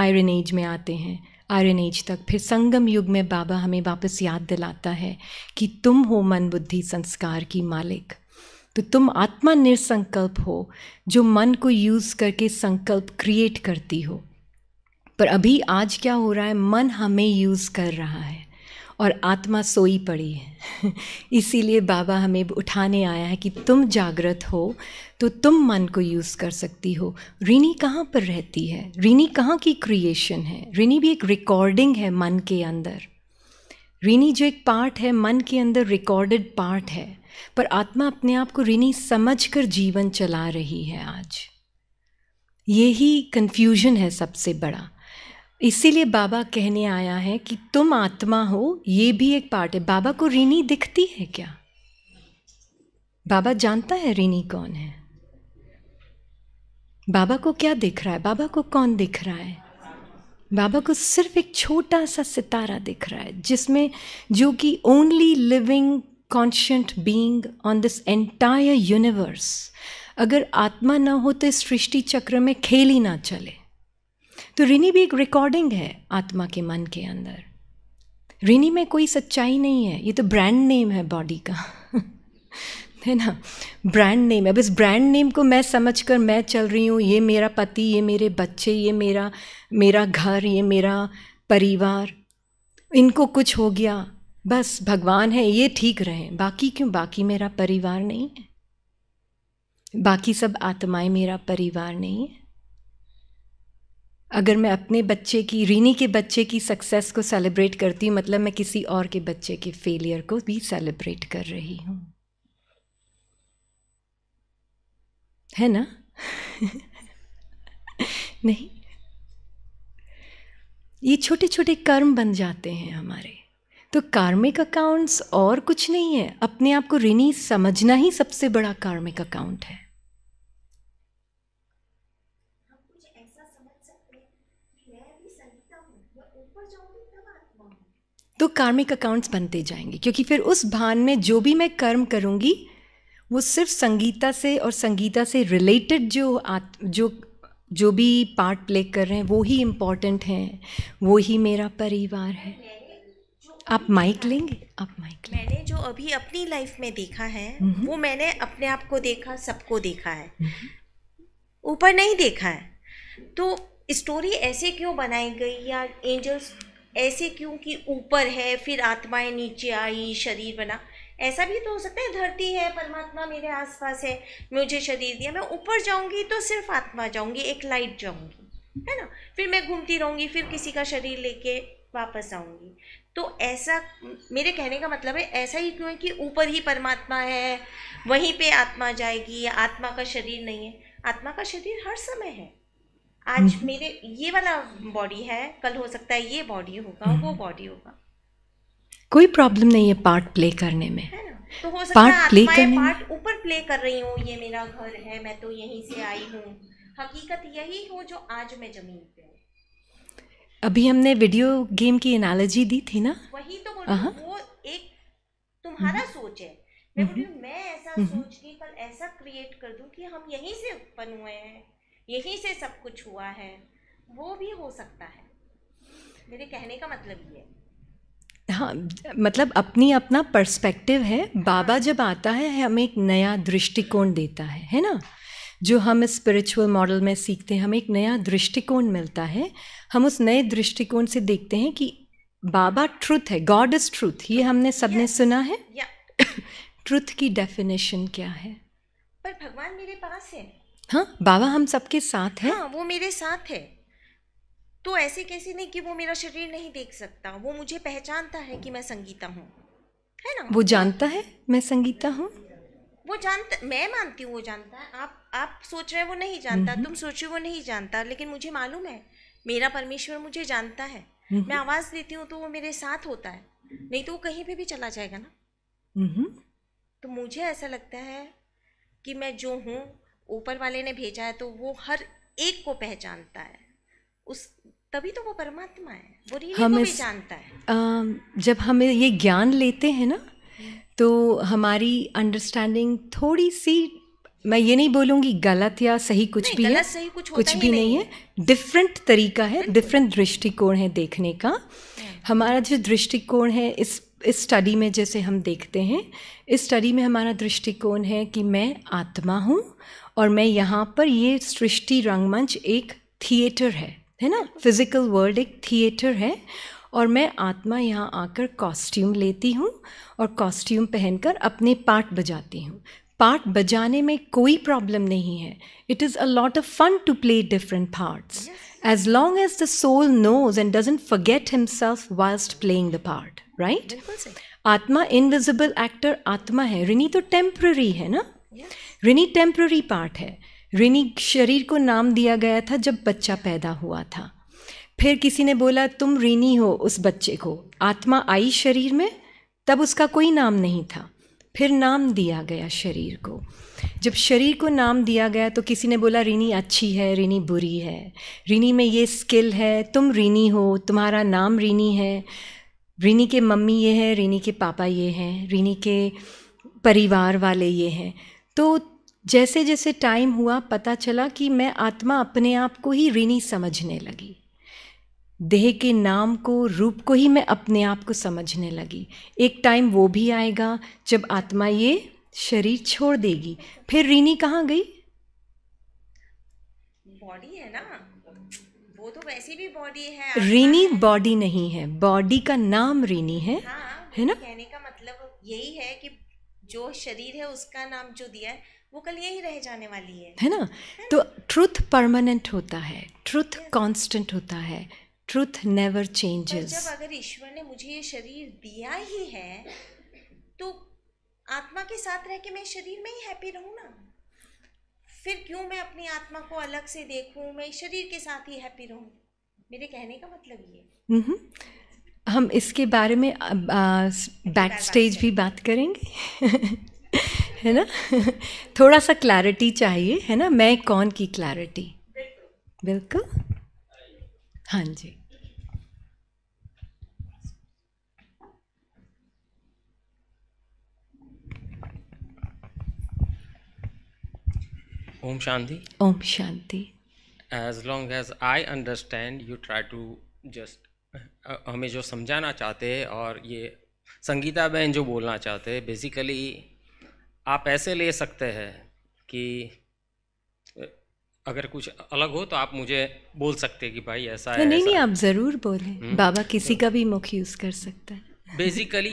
आयरन एज में आते हैं, आयरन एज तक। फिर संगम युग में बाबा हमें वापस याद दिलाता है कि तुम हो मन बुद्धि संस्कार की मालिक। तो तुम आत्मा निरसंकल्प हो जो मन को यूज़ करके संकल्प क्रिएट करती हो। पर अभी आज क्या हो रहा है, मन हमें यूज़ कर रहा है और आत्मा सोई पड़ी है। इसीलिए बाबा हमें उठाने आया है कि तुम जागृत हो तो तुम मन को यूज़ कर सकती हो। रिनी कहाँ पर रहती है, रिनी कहाँ की क्रिएशन है? रिनी भी एक रिकॉर्डिंग है मन के अंदर। रिनी जो एक पार्ट है मन के अंदर, रिकॉर्डेड पार्ट है, पर आत्मा अपने आप को रिनी समझकर जीवन चला रही है। आज यही कंफ्यूजन है सबसे बड़ा। इसीलिए बाबा कहने आया है कि तुम आत्मा हो, ये भी एक पार्ट है। बाबा को रिनी दिखती है क्या? बाबा जानता है रिनी कौन है? बाबा को क्या दिख रहा है? बाबा को कौन दिख रहा है? बाबा को सिर्फ एक छोटा सा सितारा दिख रहा है, जिसमें जो कि only living conscient being on this entire universe. अगर आत्मा ना हो तो इस सृष्टि चक्र में खेल ही ना चले। तो रिनी भी एक रिकॉर्डिंग है आत्मा के मन के अंदर। रिनी में कोई सच्चाई नहीं है, ये तो ब्रांड नेम है बॉडी का। है ना, ब्रांड नेम है। अब इस ब्रांड नेम को मैं समझकर मैं चल रही हूँ, ये मेरा पति, ये मेरे बच्चे, ये मेरा घर, ये मेरा परिवार, इनको कुछ हो गया, बस भगवान है, ये ठीक रहें, बाकी क्यों? बाकी मेरा परिवार नहीं है, बाकी सब आत्माएं मेरा परिवार नहीं है। अगर मैं अपने बच्चे की, रिनी के बच्चे की सक्सेस को सेलिब्रेट करती हूँ, मतलब मैं किसी और के बच्चे के फेलियर को भी सेलिब्रेट कर रही हूँ, है ना? नहीं, ये छोटे छोटे कर्म बन जाते हैं हमारे। तो कार्मिक अकाउंट्स और कुछ नहीं है, अपने आप को रिनी समझना ही सबसे बड़ा कार्मिक अकाउंट है। तो कार्मिक अकाउंट्स बनते जाएंगे, क्योंकि फिर उस भान में जो भी मैं कर्म करूंगी वो सिर्फ संगीता से और संगीता से रिलेटेड जो भी पार्ट प्ले कर रहे हैं वो ही इम्पॉर्टेंट हैं, वो ही मेरा परिवार है। आप माइक लेंगे, आप माइक लेंगे। मैंने जो अभी अपनी लाइफ में देखा है वो मैंने अपने आप को देखा, सबको देखा है, ऊपर नहीं देखा है। तो स्टोरी ऐसे क्यों बनाई गई, या एंजल्स ऐसे क्यों कि ऊपर है फिर आत्माएं नीचे आई शरीर बना? ऐसा भी तो हो सकता है, धरती है, परमात्मा मेरे आसपास है, मुझे शरीर दिया, मैं ऊपर जाऊंगी तो सिर्फ आत्मा जाऊंगी, एक लाइट जाऊंगी, है ना? फिर मैं घूमती रहूंगी, फिर किसी का शरीर लेके वापस आऊंगी। तो ऐसा, मेरे कहने का मतलब है ऐसा ही क्यों है कि ऊपर ही परमात्मा है, वहीं पे आत्मा जाएगी, या आत्मा का शरीर नहीं है? आत्मा का शरीर हर समय है। आज मेरे ये वाला बॉडी है, कल हो सकता है ये बॉडी होगा, वो बॉडी होगा, कोई प्रॉब्लम नहीं है पार्ट प्ले करने में, है ना? तो हो सकता है पार्ट ऊपर प्ले कर रही हूँ, ये मेरा घर है, मैं तो यहीं से आई हूँ, हकीकत यही हो जो आज मैं जमीन पे हूँ। अभी हमने वीडियो गेम की एनालॉजी दी थी ना, वही तो बोल रही हूं, वो एक तुम्हारा सोच है। मैं बोल रही हूं, मैं ऐसा सोच के कल ऐसा क्रिएट कर दूं कि हम यहीं से उत्पन्न हुए हैं, यहीं से सब कुछ हुआ है, वो भी हो सकता है। मेरे कहने का मतलब ये है। हाँ, मतलब अपनी अपना पर्सपेक्टिव है। बाबा जब आता है हमें एक नया दृष्टिकोण देता है ना? जो हम स्पिरिचुअल मॉडल में सीखते हैं, हमें एक नया दृष्टिकोण मिलता है। हम उस नए दृष्टिकोण से देखते हैं कि बाबा ट्रुथ है, गॉड इज ट्रुथ, ये हमने सबने सुना है। ट्रुथ की डेफिनेशन क्या है? पर भगवान मेरे पास है, हाँ, बाबा हम सबके साथ है, हाँ, वो मेरे साथ है, तो ऐसे कैसे नहीं कि वो मेरा शरीर नहीं देख सकता, वो मुझे पहचानता है कि मैं संगीता हूँ, है ना। वो जानता है मैं संगीता हूँ, वो जानता, मैं मानती हूँ वो जानता है। आप सोच रहे हो वो नहीं जानता, तुम सोच रहे हो वो नहीं जानता, लेकिन मुझे मालूम है मेरा परमेश्वर मुझे जानता है। मैं आवाज़ देती हूँ तो वो मेरे साथ होता है, नहीं तो वो कहीं पे भी चला जाएगा ना। तो मुझे ऐसा लगता है कि मैं जो हूँ ऊपर वाले ने भेजा है, तो वो हर एक को पहचानता है, उस तभी तो वो परमात्मा है, वो रियल को भी जानता है। जब हम ये ज्ञान लेते हैं ना, तो हमारी अंडरस्टैंडिंग थोड़ी सी, मैं ये नहीं बोलूँगी गलत या सही कुछ भी है, कुछ भी नहीं है, डिफरेंट तरीका है, डिफरेंट दृष्टिकोण है देखने का। हमारा जो दृष्टिकोण है इस स्टडी में, जैसे हम देखते हैं इस स्टडी में, हमारा दृष्टिकोण है कि मैं आत्मा हूँ और मैं यहाँ पर, ये सृष्टि रंगमंच एक थिएटर है ना, फिजिकल वर्ल्ड एक थिएटर है, और मैं आत्मा यहाँ आकर कॉस्ट्यूम लेती हूँ और कॉस्ट्यूम पहनकर अपने पार्ट बजाती हूँ। पार्ट बजाने में कोई प्रॉब्लम नहीं है, it is a lot of fun to play different parts as long as the soul knows and doesn't forget himself whilst playing the part, right. आत्मा इनविजिबल एक्टर आत्मा है, रिनी तो टेम्पररी है ना, रिनी टेम्पररी पार्ट है। रिनी शरीर को नाम दिया गया था जब बच्चा पैदा हुआ था, फिर किसी ने बोला तुम रिनी हो, उस बच्चे को आत्मा आई शरीर में, तब उसका कोई नाम नहीं था, फिर नाम दिया गया शरीर को। जब शरीर को नाम दिया गया तो किसी ने बोला रिनी अच्छी है, रिनी बुरी है, रिनी में ये स्किल है, तुम रिनी हो, तुम्हारा नाम रिनी है, रिनी के मम्मी ये है, रिनी के पापा ये हैं, रिनी के परिवार वाले ये हैं। तो जैसे जैसे टाइम हुआ पता चला कि मैं आत्मा अपने आप को ही रिनी समझने लगी, देह के नाम को, रूप को ही मैं अपने आप को समझने लगी। एक टाइम वो भी आएगा जब आत्मा ये शरीर छोड़ देगी, फिर रिनी कहाँ गई? बॉडी है ना, वो तो वैसे भी बॉडी है। रिनी बॉडी नहीं है, बॉडी का नाम रिनी है, हाँ, है ना। कहने का मतलब यही है कि जो शरीर है उसका नाम जो दिया है वो कल यही रह जाने वाली है ना। तो ट्रुथ परमानेंट होता है, ट्रुथ कांस्टेंट होता है, ट्रुथ नेवर चेंजेस। जब अगर ईश्वर ने मुझे ये शरीर दिया ही है, तो आत्मा के साथ रह के मैं शरीर में ही हैप्पी रहूँ ना, फिर क्यों मैं अपनी आत्मा को अलग से देखूँ, मैं शरीर के साथ ही हैप्पी रहूँ, मेरे कहने का मतलब ये। हम इसके बारे में बैक स्टेज भी बात करेंगे है ना। थोड़ा सा क्लैरिटी चाहिए है ना, मैं कौन की क्लैरिटी, बिल्कुल, हाँ जी। Om Shanti, Om Shanti. As long as I understand you try to just, हमें जो समझाना चाहते हैं और ये संगीता बहन जो बोलना चाहते हैं, बेसिकली आप ऐसे ले सकते हैं कि अगर कुछ अलग हो तो आप मुझे बोल सकते हैं कि भाई ऐसा है। नहीं नहीं, आप ज़रूर बोलें, बाबा किसी का भी मुख यूज़ कर सकता है। बेसिकली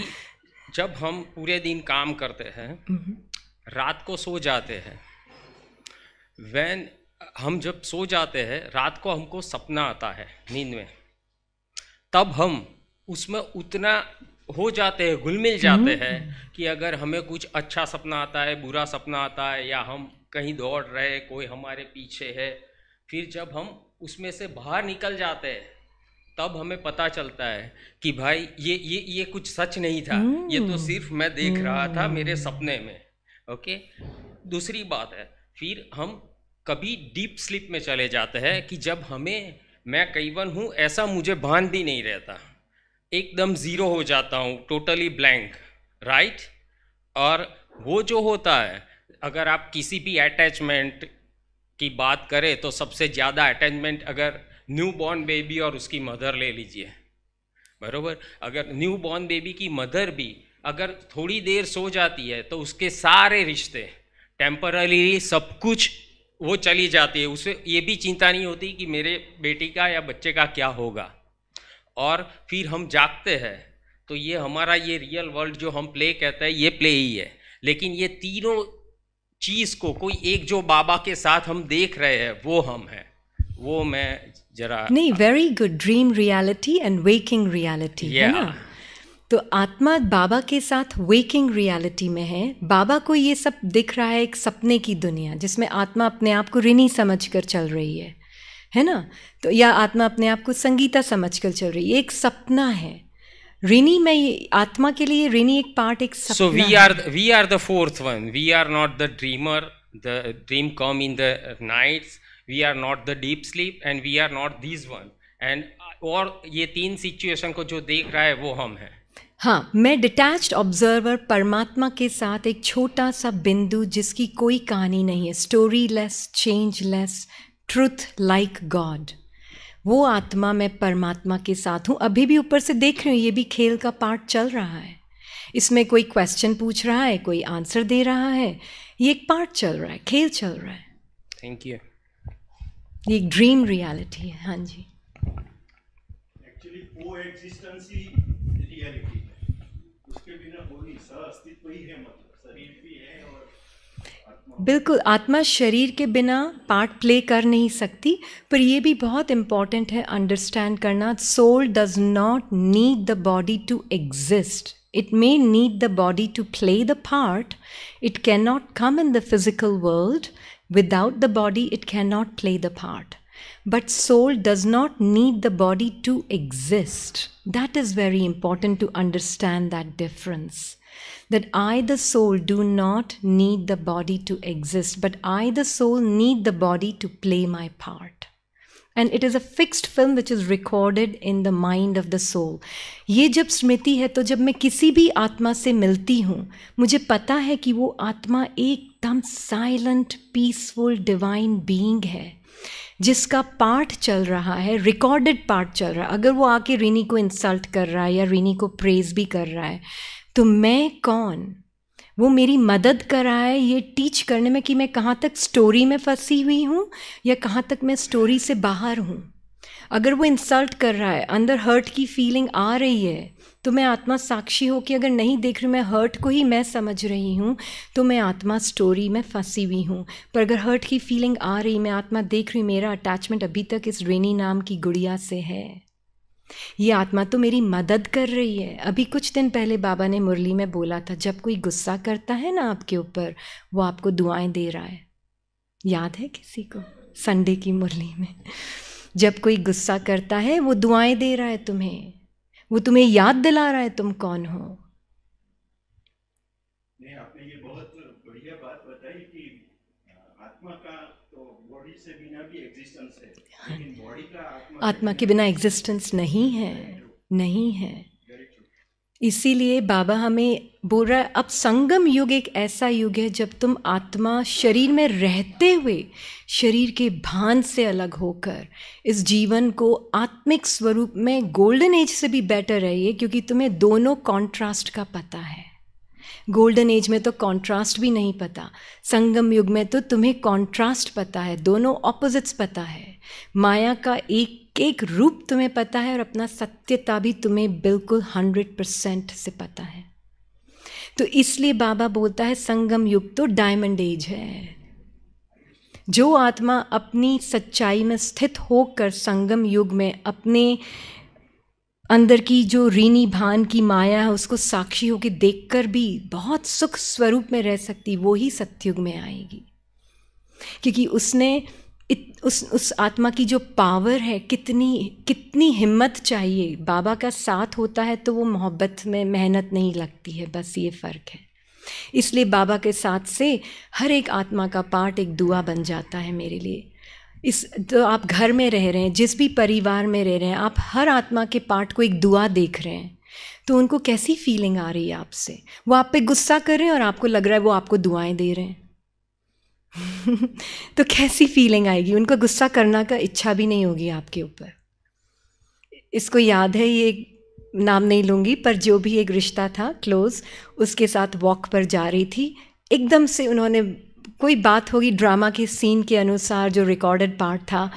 जब हम पूरे दिन काम करते हैं, रात को सो जाते हैं, वैन हम जब सो जाते हैं रात को हमको सपना आता है नींद में, तब हम उसमें उतना हो जाते हैं, घुल मिल जाते हैं कि अगर हमें कुछ अच्छा सपना आता है, बुरा सपना आता है, या हम कहीं दौड़ रहे, कोई हमारे पीछे है, फिर जब हम उसमें से बाहर निकल जाते हैं तब हमें पता चलता है कि भाई ये कुछ सच नहीं था, ये तो सिर्फ मैं देख रहा था मेरे सपने में। ओके, दूसरी बात है, फिर हम कभी डीप स्लीप में चले जाते हैं कि जब हमें मैं कैवन हूँ ऐसा मुझे भान भी नहीं रहता, एकदम ज़ीरो हो जाता हूँ, टोटली ब्लैंक, राइट। और वो जो होता है, अगर आप किसी भी अटैचमेंट की बात करें तो सबसे ज़्यादा अटैचमेंट अगर न्यू बॉर्न बेबी और उसकी मदर ले लीजिए, बराबर। अगर न्यू बॉर्न बेबी की मदर भी अगर थोड़ी देर सो जाती है तो उसके सारे रिश्ते टेम्पररी सब कुछ वो चली जाती है, उसे ये भी चिंता नहीं होती कि मेरे बेटी का या बच्चे का क्या होगा। और फिर हम जागते हैं, तो ये हमारा ये रियल वर्ल्ड जो हम प्ले कहते हैं ये प्ले ही है। लेकिन ये तीनों चीज़ को कोई एक जो बाबा के साथ हम देख रहे हैं वो हम हैं, वो मैं जरा नहीं। Very good, dream reality and waking reality है ना। तो आत्मा बाबा के साथ वेकिंग रियलिटी में है, बाबा को ये सब दिख रहा है एक सपने की दुनिया जिसमें आत्मा अपने आप को ऋणी समझ कर चल रही है ना। तो या आत्मा अपने आप को संगीता समझ कर चल रही है, एक सपना है। ऋणी में आत्मा के लिए ऋणी एक पार्ट, एक सपना। So we are the fourth one, we are not the dreamer, the dream come in the nights, we are not the deep sleep and we are not this one and. और ये तीन situation को जो देख रहा है वो हम हैं। हाँ, मैं डिटैच्ड ऑब्जर्वर परमात्मा के साथ एक छोटा सा बिंदु जिसकी कोई कहानी नहीं है, storyless, changeless, truth like God. वो आत्मा मैं परमात्मा के साथ हूँ, अभी भी ऊपर से देख रही हूँ, ये भी खेल का पार्ट चल रहा है। इसमें कोई क्वेश्चन पूछ रहा है, कोई आंसर दे रहा है, ये एक पार्ट चल रहा है, खेल चल रहा है। Thank you. ये एक ड्रीम रियलिटी है। हाँ जी, एक्चुअली कोएग्जिस्टेंस ही रियलिटी है, उसके बिना कोई अस्तित्व ही है, मतलब शरीर भी है और बिल्कुल। आत्मा शरीर के बिना पार्ट प्ले कर नहीं सकती। पर यह भी बहुत इम्पॉर्टेंट है अंडरस्टैंड करना, soul does not need the body to exist, it may need the body to play the part, it can not come in the physical world, without the body it can not play the part, but soul does not need the body to exist. That is very important to understand that difference, that I the soul do not need the body to exist, but I the soul need the body to play my part, and it is a fixed film which is recorded in the mind of the soul. ये जब स्मृति है, तो जब मैं किसी भी आत्मा से मिलती हूँ मुझे पता है कि वो आत्मा एकदम silent, peaceful, divine being है जिसका पार्ट चल रहा है, recorded पार्ट चल रहा है। अगर वो आके ऋणी को इंसल्ट कर रहा है या ऋणी को प्रेज भी कर रहा है, तो मैं कौन, वो मेरी मदद कर रहा है ये टीच करने में कि मैं कहाँ तक स्टोरी में फंसी हुई हूँ या कहाँ तक मैं स्टोरी से बाहर हूँ। अगर वो इंसल्ट कर रहा है, अंदर हर्ट की फीलिंग आ रही है, तो मैं आत्मा साक्षी हो कि अगर नहीं देख रही, मैं हर्ट को ही मैं समझ रही हूँ, तो मैं आत्मा स्टोरी में फंसी हुई हूँ। पर अगर हर्ट की फीलिंग आ रही, मैं आत्मा देख रही, मेरा अटैचमेंट अभी तक इस रेनी नाम की गुड़िया से है, ये आत्मा तो मेरी मदद कर रही है। अभी कुछ दिन पहले बाबा ने मुरली में बोला था, जब कोई गुस्सा करता है ना आपके ऊपर, वो आपको दुआएं दे रहा है। याद है किसी को संडे की मुरली में? जब कोई गुस्सा करता है वो दुआएं दे रहा है तुम्हें, वो तुम्हें याद दिला रहा है तुम कौन हो। नहीं, आपने ये बहुत बढ़िया बात बताई कि आत्मा का बॉडी से बिना भी एग्जिस्टेंस है, लेकिन बॉडी का आत्मा के बिना एग्जिस्टेंस नहीं है, नहीं है। इसीलिए बाबा हमें बोल रहा है, अब संगम युग एक ऐसा युग है जब तुम आत्मा शरीर में रहते हुए शरीर के भान से अलग होकर इस जीवन को आत्मिक स्वरूप में गोल्डन एज से भी बेटर रहिए, क्योंकि तुम्हें दोनों कॉन्ट्रास्ट का पता है। गोल्डन एज में तो कॉन्ट्रास्ट भी नहीं पता, संगम युग में तो तुम्हें कॉन्ट्रास्ट पता है, दोनों ऑपोजिट्स पता है, माया का एक एक रूप तुम्हें पता है और अपना सत्यता भी तुम्हें बिल्कुल 100% से पता है। तो इसलिए बाबा बोलता है संगम युग तो डायमंड एज है। जो आत्मा अपनी सच्चाई में स्थित होकर संगम युग में अपने अंदर की जो ऋणी भान की माया है उसको साक्षी होकर देखकर भी बहुत सुख स्वरूप में रह सकती, वो ही सत्युग में आएगी, क्योंकि उसने उस आत्मा की जो पावर है, कितनी कितनी हिम्मत चाहिए। बाबा का साथ होता है तो वो मोहब्बत में मेहनत नहीं लगती है, बस ये फ़र्क है। इसलिए बाबा के साथ से हर एक आत्मा का पार्ट एक दुआ बन जाता है मेरे लिए। इस तो आप घर में रह रहे हैं, जिस भी परिवार में रह रहे हैं, आप हर आत्मा के पार्ट को एक दुआ देख रहे हैं, तो उनको कैसी फीलिंग आ रही है आपसे। वो आप पे गुस्सा कर रहे हैं और आपको लग रहा है वो आपको दुआएं दे रहे हैं तो कैसी फीलिंग आएगी, उनको गुस्सा करना का इच्छा भी नहीं होगी आपके ऊपर। इसको याद है, ये नाम नहीं लूँगी, पर जो भी एक रिश्ता था क्लोज, उसके साथ वॉक पर जा रही थी, एकदम से उन्होंने कोई बात होगी ड्रामा के सीन के अनुसार जो रिकॉर्डेड पार्ट था,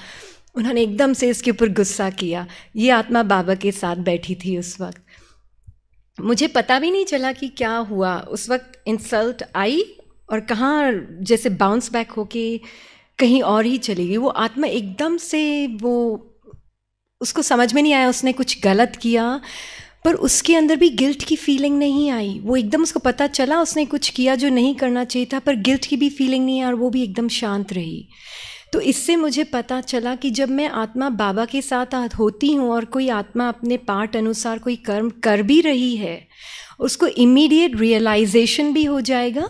उन्होंने एकदम से इसके ऊपर गुस्सा किया। ये आत्मा बाबा के साथ बैठी थी उस वक्त। मुझे पता भी नहीं चला कि क्या हुआ उस वक्त। इंसल्ट आई और कहाँ जैसे बाउंस बैक होके कहीं और ही चली गई वो आत्मा एकदम से। वो उसको समझ में नहीं आया उसने कुछ गलत किया, पर उसके अंदर भी गिल्ट की फीलिंग नहीं आई। वो एकदम उसको पता चला उसने कुछ किया जो नहीं करना चाहिए था, पर गिल्ट की भी फीलिंग नहीं आई और वो भी एकदम शांत रही। तो इससे मुझे पता चला कि जब मैं आत्मा बाबा के साथ होती हूँ और कोई आत्मा अपने पाठ अनुसार कोई कर्म कर भी रही है, उसको इमीडिएट रियलाइजेशन भी हो जाएगा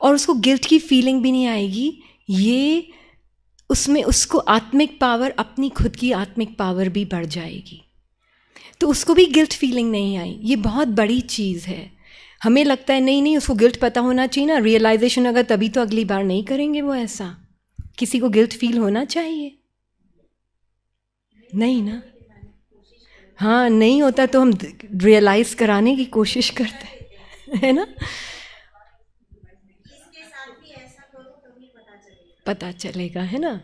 और उसको गिल्ट की फीलिंग भी नहीं आएगी। ये उसमें उसको आत्मिक पावर, अपनी खुद की आत्मिक पावर भी बढ़ जाएगी, तो उसको भी गिल्ट फीलिंग नहीं आई। ये बहुत बड़ी चीज़ है। हमें लगता है नहीं नहीं उसको गिल्ट पता होना चाहिए ना, रियलाइजेशन अगर तभी तो अगली बार नहीं करेंगे वो ऐसा। किसी को गिल्ट फील होना चाहिए? नहीं ना। हाँ, नहीं होता तो हम रियलाइज कराने की कोशिश करते हैं, है ना। इसके साथ भी ऐसा करो तभी पता चलेगा, है ना।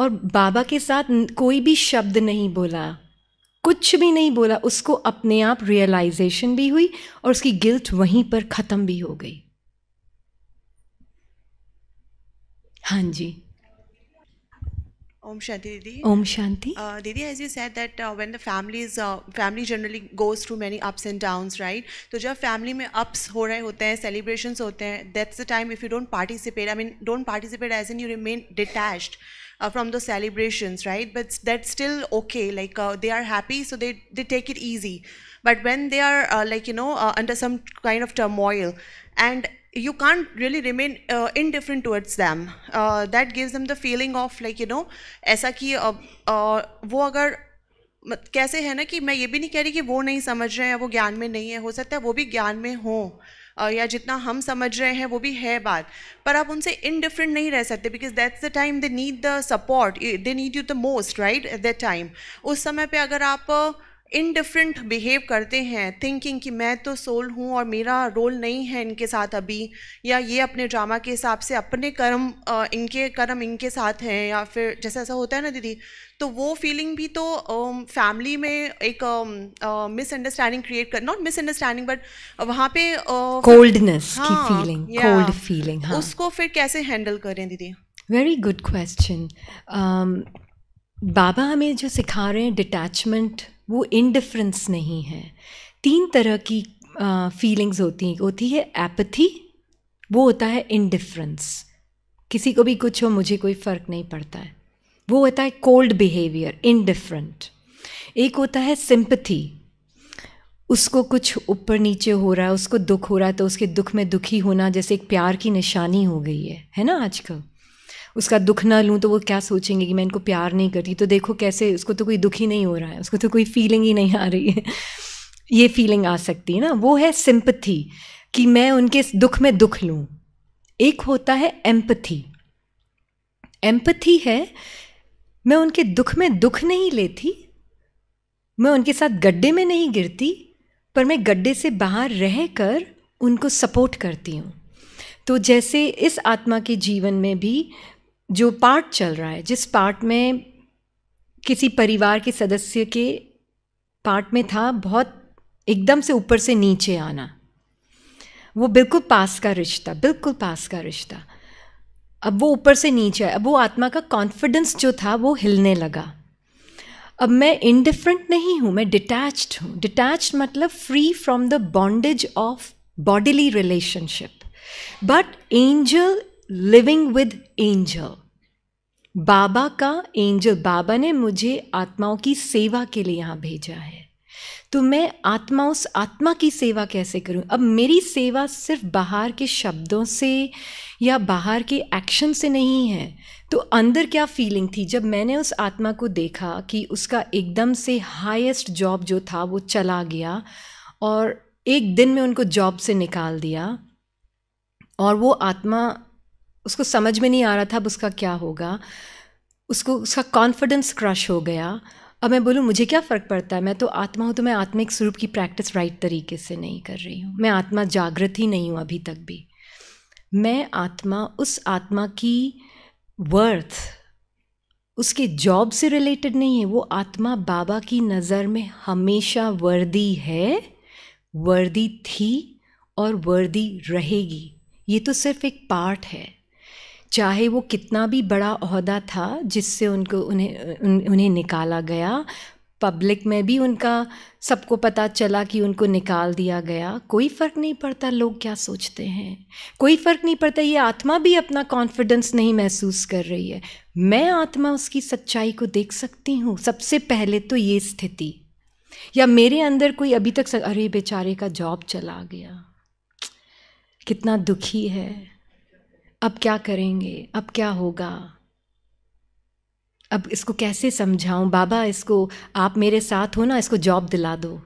और बाबा के साथ कोई भी शब्द नहीं बोला, कुछ भी नहीं बोला, उसको अपने आप रियलाइजेशन भी हुई और उसकी गिल्ट वहीं पर ख़त्म भी हो गई। हाँ जी। Om Shanti Didi. Om Shanti. Didi, as you said that when the family generally goes through many ups and downs, right? तो जब फैमिली में ups हो रहे होते हैं, celebrations होते हैं, that's the time if you don't participate, I mean don't participate as in you remain detached from the celebrations, right? But that's still okay, like they are happy, so they take it easy. But when they are like you know under some kind of turmoil and you can't really remain indifferent towards them, that gives them the feeling of like you know ऐसा कि वो अगर कैसे है ना कि मैं ये भी नहीं कह रही कि वो नहीं समझ रहे हैं, वो ज्ञान में नहीं है, हो सकता है वो भी ज्ञान में हो या जितना हम समझ रहे हैं वो भी है बात, पर आप उनसे इनडिफरेंट नहीं रह सकते because that's the time they need the support, they need you the most, right. At that time उस समय पे अगर आप इनडिफरेंट बिहेव करते हैं थिंकिंग कि मैं तो सोल हूँ और मेरा रोल नहीं है इनके साथ अभी, या ये अपने ड्रामा के हिसाब से अपने कर्म इनके कर्म इनके साथ हैं, या फिर जैसा ऐसा होता है ना दीदी, तो वो फीलिंग भी तो फैमिली में एक मिसअंडरस्टैंडिंग क्रिएट कर, नॉट मिसअंडरस्टैंडिंग बट वहाँ पे कोल्डनेस की फीलिंग, कोल्ड फीलिंग, उसको फिर कैसे हैंडल करें दीदी? Very good question. बाबा हमें जो सिखा रहे हैं डिटैचमेंट, वो इंडिफरेंस नहीं है। तीन तरह की फीलिंग्स होती है एपथी, वो होता है इंडिफरेंस, किसी को भी कुछ हो मुझे कोई फ़र्क नहीं पड़ता है, वो होता है कोल्ड बिहेवियर, इंडिफरेंट। एक होता है सिंपथी, उसको कुछ ऊपर नीचे हो रहा है, उसको दुख हो रहा है तो उसके दुख में दुखी होना जैसे एक प्यार की निशानी हो गई है ना आजकल। उसका दुख ना लूँ तो वो क्या सोचेंगे कि मैं इनको प्यार नहीं करती, तो देखो कैसे उसको तो कोई दुखी नहीं हो रहा है, उसको तो कोई फीलिंग ही नहीं आ रही है। ये फीलिंग आ सकती है ना, वो है सिंपथी कि मैं उनके दुख में दुख लूँ। एक होता है एम्पथी। एम्पथी है मैं उनके दुख में दुख नहीं लेती, मैं उनके साथ गड्ढे में नहीं गिरती, पर मैं गड्ढे से बाहर रह कर उनको सपोर्ट करती हूँ। तो जैसे इस आत्मा के जीवन में भी जो पार्ट चल रहा है, जिस पार्ट में किसी परिवार के सदस्य के पार्ट में था बहुत एकदम से ऊपर से नीचे आना, वो बिल्कुल पास का रिश्ता, बिल्कुल पास का रिश्ता, अब वो ऊपर से नीचे है। अब वो आत्मा का कॉन्फिडेंस जो था वो हिलने लगा। अब मैं इंडिफरेंट नहीं हूँ, मैं डिटैच्ड हूँ। डिटैच्ड मतलब free from the bondage of bodily relationship, but angel living with angel. बाबा का एंजल, बाबा ने मुझे आत्माओं की सेवा के लिए यहाँ भेजा है, तो मैं आत्मा उस आत्मा की सेवा कैसे करूँ? अब मेरी सेवा सिर्फ बाहर के शब्दों से या बाहर के एक्शन से नहीं है। तो अंदर क्या फीलिंग थी जब मैंने उस आत्मा को देखा कि उसका एकदम से हाईएस्ट जॉब जो था वो चला गया और एक दिन में उनको जॉब से निकाल दिया, और वो आत्मा उसको समझ में नहीं आ रहा था अब उसका क्या होगा, उसको उसका कॉन्फिडेंस क्रश हो गया। अब मैं बोलूँ मुझे क्या फ़र्क पड़ता है, मैं तो आत्मा हूँ, तो मैं आत्मिक स्वरूप की प्रैक्टिस राइट तरीके से नहीं कर रही हूँ, मैं आत्मा जागृत ही नहीं हूँ अभी तक भी। मैं आत्मा, उस आत्मा की वर्थ, उसके जॉब से रिलेटेड नहीं है, वो आत्मा बाबा की नज़र में हमेशा वर्दी है, वर्दी थी और वर्दी रहेगी। ये तो सिर्फ एक पार्ट है, चाहे वो कितना भी बड़ा ओहदा था जिससे उन्हें निकाला गया, पब्लिक में भी उनका सबको पता चला कि उनको निकाल दिया गया, कोई फ़र्क नहीं पड़ता लोग क्या सोचते हैं, कोई फ़र्क नहीं पड़ता। ये आत्मा भी अपना कॉन्फिडेंस नहीं महसूस कर रही है, मैं आत्मा उसकी सच्चाई को देख सकती हूँ। सबसे पहले तो ये स्थिति, या मेरे अंदर कोई अभी तक अरे बेचारे का जॉब चला गया, कितना दुखी है, अब क्या करेंगे, अब क्या होगा, अब इसको कैसे समझाऊं, बाबा इसको आप मेरे साथ हो ना, इसको जॉब दिला दो।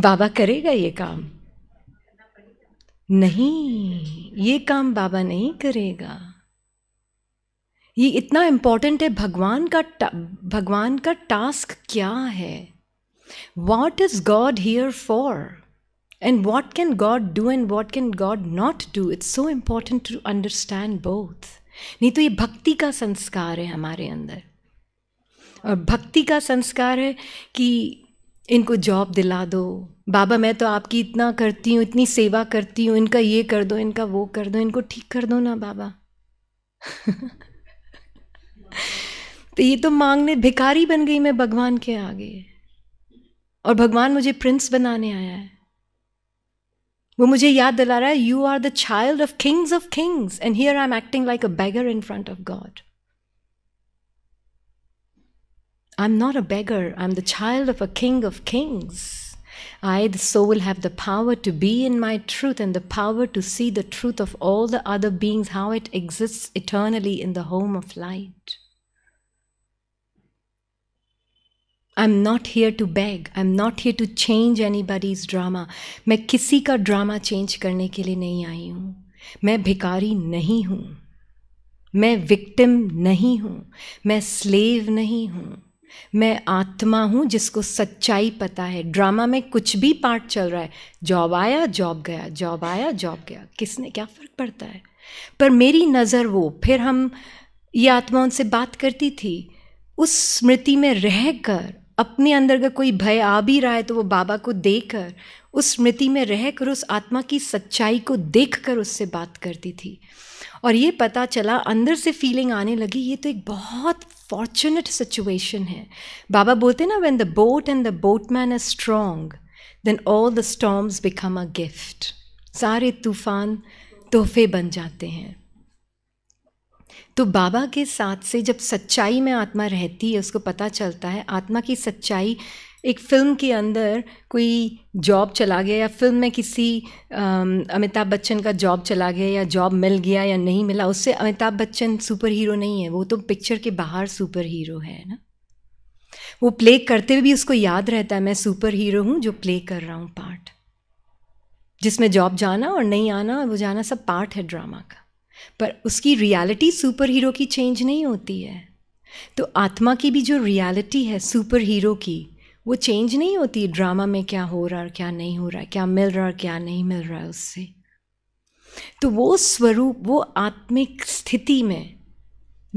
बाबा करेगा ये काम? नहीं, ये काम बाबा नहीं करेगा। ये इतना इम्पोर्टेंट है। भगवान का टास्क क्या है? What is God here for? And what can God do and what can God not do? It's so important to understand both. नहीं तो ये भक्ति का संस्कार है हमारे अंदर, और भक्ति का संस्कार है कि इनको जॉब दिला दो, बाबा मैं तो आपकी इतना करती हूँ, इतनी सेवा करती हूँ, इनका ये कर दो, इनका वो कर दो, इनको ठीक कर दो ना बाबा। तो ये तो मांगने भिखारी बन गई मैं भगवान के आगे, और भगवान मुझे प्रिंस बनाने आया है। वो मुझे याद दिला रहा है, you are the child of kings and here I am acting like a beggar in front of God. I am not a beggar, I am the child of a king of kings. I, the soul, have the power to be in my truth and the power to see the truth of all the other beings, how it exists eternally in the home of light. I'm not here to beg. I'm not here to change anybody's drama. मैं किसी का drama change करने के लिए नहीं आई हूँ। मैं भिखारी नहीं हूँ, मैं विक्टिम नहीं हूँ, मैं स्लेव नहीं हूँ, मैं आत्मा हूँ जिसको सच्चाई पता है। ड्रामा में कुछ भी पार्ट चल रहा है, जॉब आया जॉब गया, जॉब आया जॉब गया, किसने क्या फ़र्क पड़ता है? पर मेरी नज़र वो, फिर हम ये आत्मा उनसे बात करती थी, उस स्मृति में रहकर अपने अंदर का कोई भय आ भी रहा है तो वो बाबा को देकर, उस स्मृति में रहकर उस आत्मा की सच्चाई को देखकर उससे बात करती थी। और ये पता चला, अंदर से फीलिंग आने लगी, ये तो एक बहुत फॉर्चुनेट सिचुएशन है। बाबा बोलते ना, when the boat and the boatman is strong then all the storms become a gift. सारे तूफान तोहफे बन जाते हैं। तो बाबा के साथ से जब सच्चाई में आत्मा रहती है, उसको पता चलता है आत्मा की सच्चाई। एक फ़िल्म के अंदर कोई जॉब चला गया, या फिल्म में किसी अमिताभ बच्चन का जॉब चला गया, या जॉब मिल गया या नहीं मिला, उससे अमिताभ बच्चन सुपर हीरो नहीं है, वो तो पिक्चर के बाहर सुपर हीरो है ना। वो प्ले करते हुए भी उसको याद रहता है, मैं सुपर हीरो हूँ जो प्ले कर रहा हूँ पार्ट, जिसमें जॉब जाना और नहीं आना, वो जाना सब पार्ट है ड्रामा का। पर उसकी रियलिटी सुपर हीरो की चेंज नहीं होती है। तो आत्मा की भी जो रियलिटी है सुपर हीरो की, वो चेंज नहीं होती, ड्रामा में क्या हो रहा है और क्या नहीं हो रहा है, क्या मिल रहा है और क्या नहीं मिल रहा है उससे। तो वो स्वरूप, वो आत्मिक स्थिति में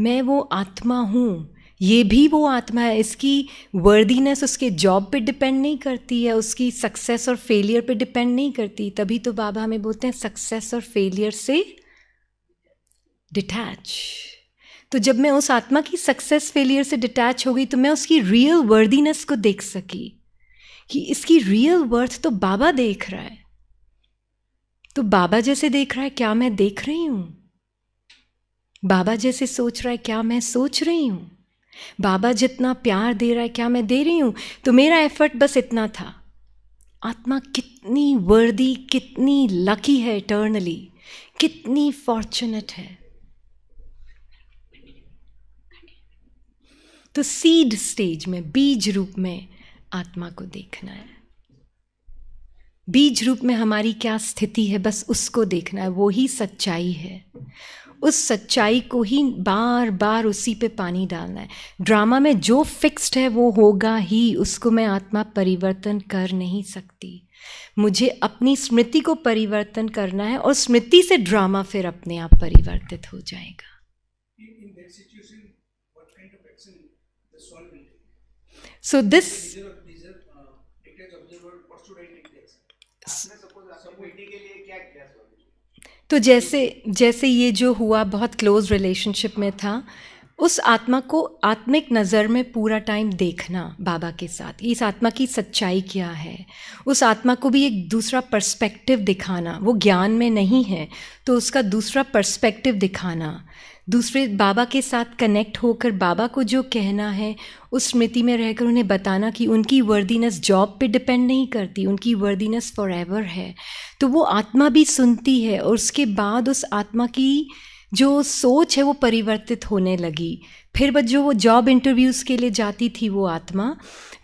मैं वो आत्मा हूँ, ये भी वो आत्मा है। इसकी वर्दीनेस उसके जॉब पे डिपेंड नहीं करती है, उसकी सक्सेस और फेलियर पे डिपेंड नहीं करती। तभी तो बाबा हमें बोलते हैं सक्सेस और फेलियर से डिटैच। तो जब मैं उस आत्मा की सक्सेस फेलियर से डिटैच हो गई, तो मैं उसकी रियल वर्थीनेस को देख सकी कि इसकी रियल वर्थ तो बाबा देख रहा है। तो बाबा जैसे देख रहा है, क्या मैं देख रही हूँ? बाबा जैसे सोच रहा है, क्या मैं सोच रही हूँ? बाबा जितना प्यार दे रहा है, क्या मैं दे रही हूँ? तो मेरा एफर्ट बस इतना था। आत्मा कितनी वर्दी, कितनी लकी है, इटर्नली कितनी फॉर्चुनेट है। तो सीड स्टेज में, बीज रूप में आत्मा को देखना है, बीज रूप में हमारी क्या स्थिति है बस उसको देखना है। वो ही सच्चाई है, उस सच्चाई को ही बार बार उसी पे पानी डालना है। ड्रामा में जो फिक्स्ड है वो होगा ही, उसको मैं आत्मा परिवर्तन कर नहीं सकती। मुझे अपनी स्मृति को परिवर्तन करना है, और स्मृति से ड्रामा फिर अपने आप परिवर्तित हो जाएगा। in that situation, what kind of action the soil will take? So this तो जैसे ये जो हुआ बहुत क्लोज रिलेशनशिप में था, उस आत्मा को आत्मिक नज़र में पूरा टाइम देखना बाबा के साथ, इस आत्मा की सच्चाई क्या है, उस आत्मा को भी एक दूसरा पर्सपेक्टिव दिखाना, वो ज्ञान में नहीं है तो उसका दूसरा पर्सपेक्टिव दिखाना, दूसरे बाबा के साथ कनेक्ट होकर बाबा को जो कहना है उस स्मृति में रहकर उन्हें बताना कि उनकी वर्दीनेस जॉब पे डिपेंड नहीं करती, उनकी वर्दीनेस फॉरएवर है। तो वो आत्मा भी सुनती है और उसके बाद उस आत्मा की जो सोच है वो परिवर्तित होने लगी। फिर बस जो वो जॉब इंटरव्यूज़ के लिए जाती थी वो आत्मा,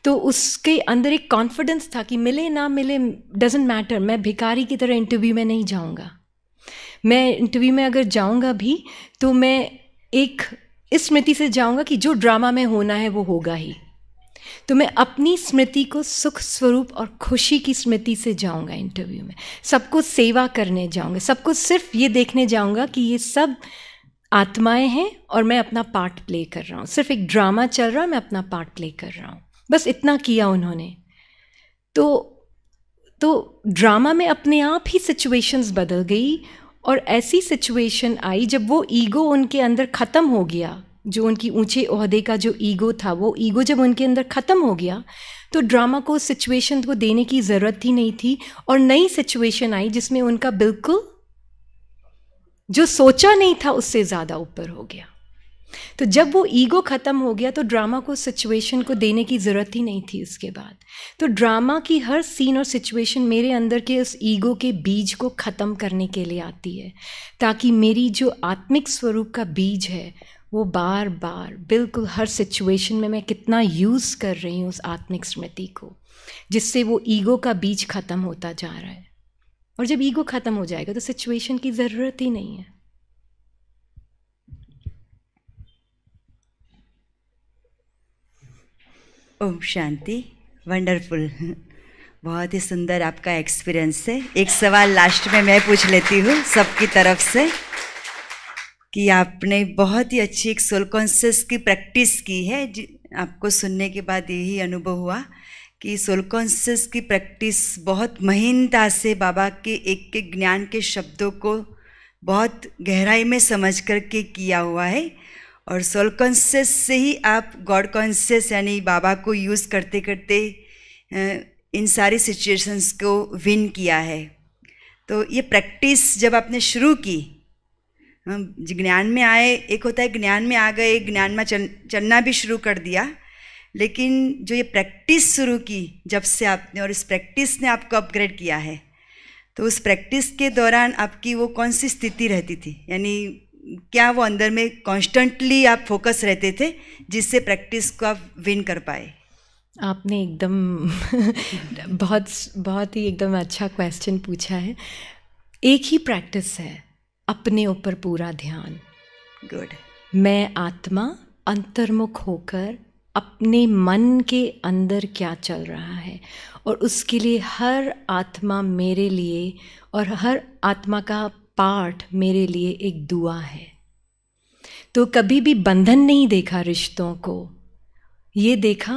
तो उसके अंदर एक कॉन्फिडेंस था कि मिले ना मिले डजेंट मैटर, मैं भिखारी की तरह इंटरव्यू में नहीं जाऊँगा, मैं इंटरव्यू में अगर जाऊंगा भी तो मैं एक इस स्मृति से जाऊंगा कि जो ड्रामा में होना है वो होगा ही, तो मैं अपनी स्मृति को सुख स्वरूप और खुशी की स्मृति से जाऊंगा इंटरव्यू में, सबको सेवा करने जाऊंगा, सबको सिर्फ ये देखने जाऊंगा कि ये सब आत्माएं हैं और मैं अपना पार्ट प्ले कर रहा हूँ, सिर्फ एक ड्रामा चल रहा है, मैं अपना पार्ट प्ले कर रहा हूँ, बस इतना किया उन्होंने। तो ड्रामा में अपने आप ही सिचुएशंस बदल गई और ऐसी सिचुएशन आई जब वो ईगो उनके अंदर ख़त्म हो गया, जो उनकी ऊंचे ओहदे का जो ईगो था, वो ईगो जब उनके अंदर ख़त्म हो गया तो ड्रामा को सिचुएशन को देने की ज़रूरत ही नहीं थी और नई सिचुएशन आई जिसमें उनका बिल्कुल जो सोचा नहीं था उससे ज़्यादा ऊपर हो गया। तो जब वो ईगो ख़त्म हो गया तो ड्रामा को सिचुएशन को देने की ज़रूरत ही नहीं थी उसके बाद। तो ड्रामा की हर सीन और सिचुएशन मेरे अंदर के उस ईगो के बीज को ख़त्म करने के लिए आती है, ताकि मेरी जो आत्मिक स्वरूप का बीज है वो बार बार बिल्कुल हर सिचुएशन में मैं कितना यूज़ कर रही हूँ उस आत्मिक स्मृति को, जिससे वो ईगो का बीज ख़त्म होता जा रहा है। और जब ईगो ख़त्म हो जाएगा तो सिचुएशन की ज़रूरत ही नहीं है। ओम शांति। वंडरफुल, बहुत ही सुंदर आपका एक्सपीरियंस है। एक सवाल लास्ट में मैं पूछ लेती हूँ सबकी तरफ से कि आपने बहुत ही अच्छी एक सोल कॉन्शियस की प्रैक्टिस की है। आपको सुनने के बाद यही अनुभव हुआ कि सोल कॉन्शियस की प्रैक्टिस बहुत महीनता से बाबा के एक एक ज्ञान के शब्दों को बहुत गहराई में समझ करके किया हुआ है और सोल कॉन्शियस से ही आप गॉड कॉन्शियस यानी बाबा को यूज़ करते करते इन सारी सिचुएशंस को विन किया है। तो ये प्रैक्टिस जब आपने शुरू की, ज्ञान में आए, एक होता है ज्ञान में आ गए, ज्ञान में चलना भी शुरू कर दिया, लेकिन जो ये प्रैक्टिस शुरू की जब से आपने, और इस प्रैक्टिस ने आपको अपग्रेड किया है, तो उस प्रैक्टिस के दौरान आपकी वो कौन सी स्थिति रहती थी, यानी क्या वो अंदर में कॉन्स्टेंटली आप फोकस रहते थे जिससे प्रैक्टिस को आप विन कर पाए? आपने एकदम बहुत ही एकदम अच्छा क्वेश्चन पूछा है। एक ही प्रैक्टिस है, अपने ऊपर पूरा ध्यान। गुड। मैं आत्मा अंतर्मुख होकर अपने मन के अंदर क्या चल रहा है, और उसके लिए हर आत्मा मेरे लिए और हर आत्मा का पार्ट मेरे लिए एक दुआ है। तो कभी भी बंधन नहीं देखा रिश्तों को, ये देखा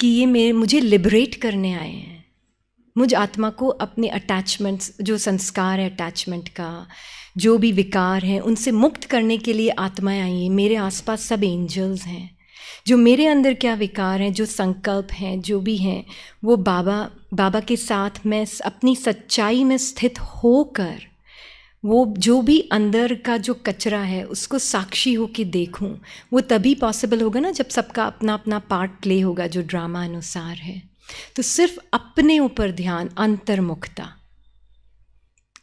कि ये मुझे लिबरेट करने आए हैं, मुझ आत्मा को अपने अटैचमेंट्स, जो संस्कार है अटैचमेंट का, जो भी विकार हैं, उनसे मुक्त करने के लिए आत्माएं आई हैं। मेरे आसपास सब एंजल्स हैं, जो मेरे अंदर क्या विकार हैं, जो संकल्प हैं, जो भी हैं, वो बाबा के साथ मैं अपनी सच्चाई में स्थित होकर वो जो भी अंदर का जो कचरा है उसको साक्षी होकर देखूं। वो तभी पॉसिबल होगा ना जब सबका अपना अपना पार्ट प्ले होगा जो ड्रामा अनुसार है। तो सिर्फ अपने ऊपर ध्यान, अंतर्मुखता,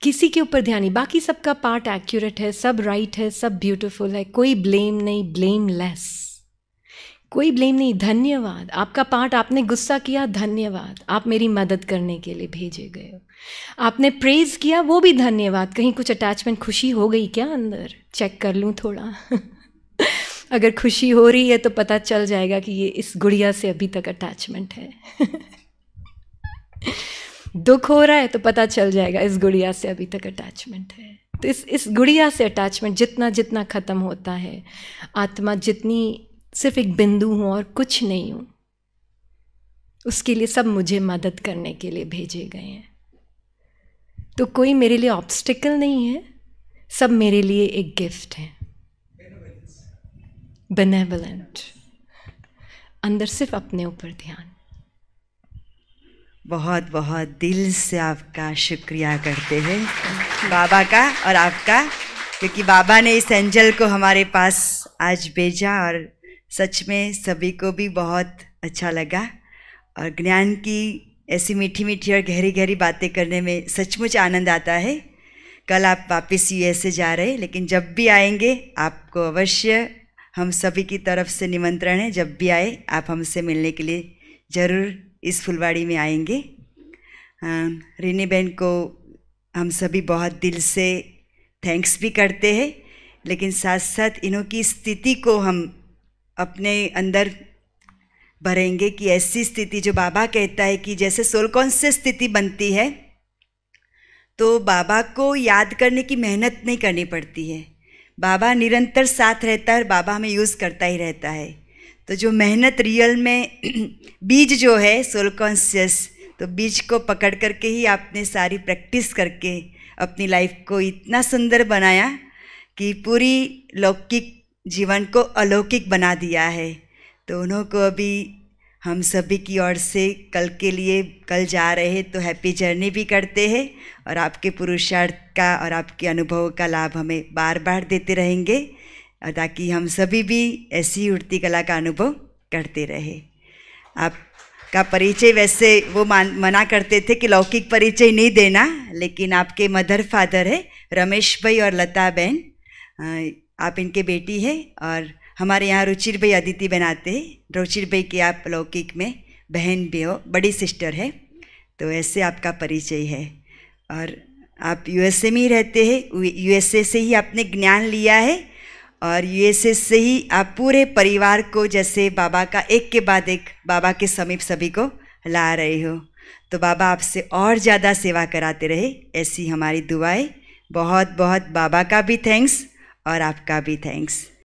किसी के ऊपर ध्यान नहीं। बाकी सबका पार्ट एक्यूरेट है, सब राइट है, सब ब्यूटीफुल है, कोई ब्लेम नहीं, ब्लेमलेस, कोई ब्लेम नहीं। धन्यवाद, आपका पार्ट, आपने गुस्सा किया, धन्यवाद, आप मेरी मदद करने के लिए भेजे गए हो। आपने प्रेज़ किया, वो भी धन्यवाद, कहीं कुछ अटैचमेंट, खुशी हो गई क्या अंदर, चेक कर लूँ थोड़ा अगर खुशी हो रही है तो पता चल जाएगा कि ये इस गुड़िया से अभी तक अटैचमेंट है दुख हो रहा है तो पता चल जाएगा इस गुड़िया से अभी तक अटैचमेंट है। तो इस गुड़िया से अटैचमेंट जितना जितना ख़त्म होता है, आत्मा जितनी सिर्फ एक बिंदु हूँ और कुछ नहीं हूँ, उसके लिए सब मुझे मदद करने के लिए भेजे गए हैं। तो कोई मेरे लिए ऑब्स्टिकल नहीं है, सब मेरे लिए एक गिफ्ट है। बेनेवलेंट, अंदर सिर्फ अपने ऊपर ध्यान। बहुत बहुत दिल से आपका शुक्रिया करते हैं बाबा का और आपका, क्योंकि बाबा ने इस एंजल को हमारे पास आज भेजा और सच में सभी को भी बहुत अच्छा लगा। और ज्ञान की ऐसी मीठी मीठी और गहरी गहरी बातें करने में सचमुच आनंद आता है। कल आप वापस यूएसए जा रहे हैं, लेकिन जब भी आएंगे आपको अवश्य हम सभी की तरफ से निमंत्रण है, जब भी आए आप हमसे मिलने के लिए ज़रूर इस फुलवाड़ी में आएंगे। रिनी बहन को हम सभी बहुत दिल से थैंक्स भी करते हैं, लेकिन साथ साथ इन्हों की स्थिति को हम अपने अंदर भरेंगे कि ऐसी स्थिति जो बाबा कहता है कि जैसे सोल कॉन्शियस स्थिति बनती है तो बाबा को याद करने की मेहनत नहीं करनी पड़ती है। बाबा निरंतर साथ रहता है और बाबा हमें यूज़ करता ही रहता है। तो जो मेहनत रियल में बीज जो है सोल कॉन्शियस, तो बीज को पकड़ करके ही आपने सारी प्रैक्टिस करके अपनी लाइफ को इतना सुंदर बनाया कि पूरी लौकिक जीवन को अलौकिक बना दिया है। तो उन्हों को अभी हम सभी की ओर से कल के लिए, कल जा रहे हैं तो हैप्पी जर्नी भी करते हैं और आपके पुरुषार्थ का और आपके अनुभव का लाभ हमें बार बार देते रहेंगे, ताकि हम सभी भी ऐसी उड़ती कला का अनुभव करते रहे। आपका परिचय वैसे वो मना करते थे कि लौकिक परिचय नहीं देना, लेकिन आपके मदर फादर है रमेश भाई और लता बहन, आप इनके बेटी हैं। और हमारे यहाँ रुचिर भाई अदिति बहन आते हैं, रुचिर भाई की आप लौकिक में बहन भी हो, बड़ी सिस्टर है। तो ऐसे आपका परिचय है और आप यूएसए में ही रहते हैं, यूएसए से ही आपने ज्ञान लिया है और यूएसए से ही आप पूरे परिवार को जैसे बाबा का एक के बाद एक बाबा के समीप सभी को ला रहे हो। तो बाबा आपसे और ज़्यादा सेवा कराते रहे, ऐसी हमारी दुआएं। बहुत बहुत बाबा का भी थैंक्स और आपका भी थैंक्स।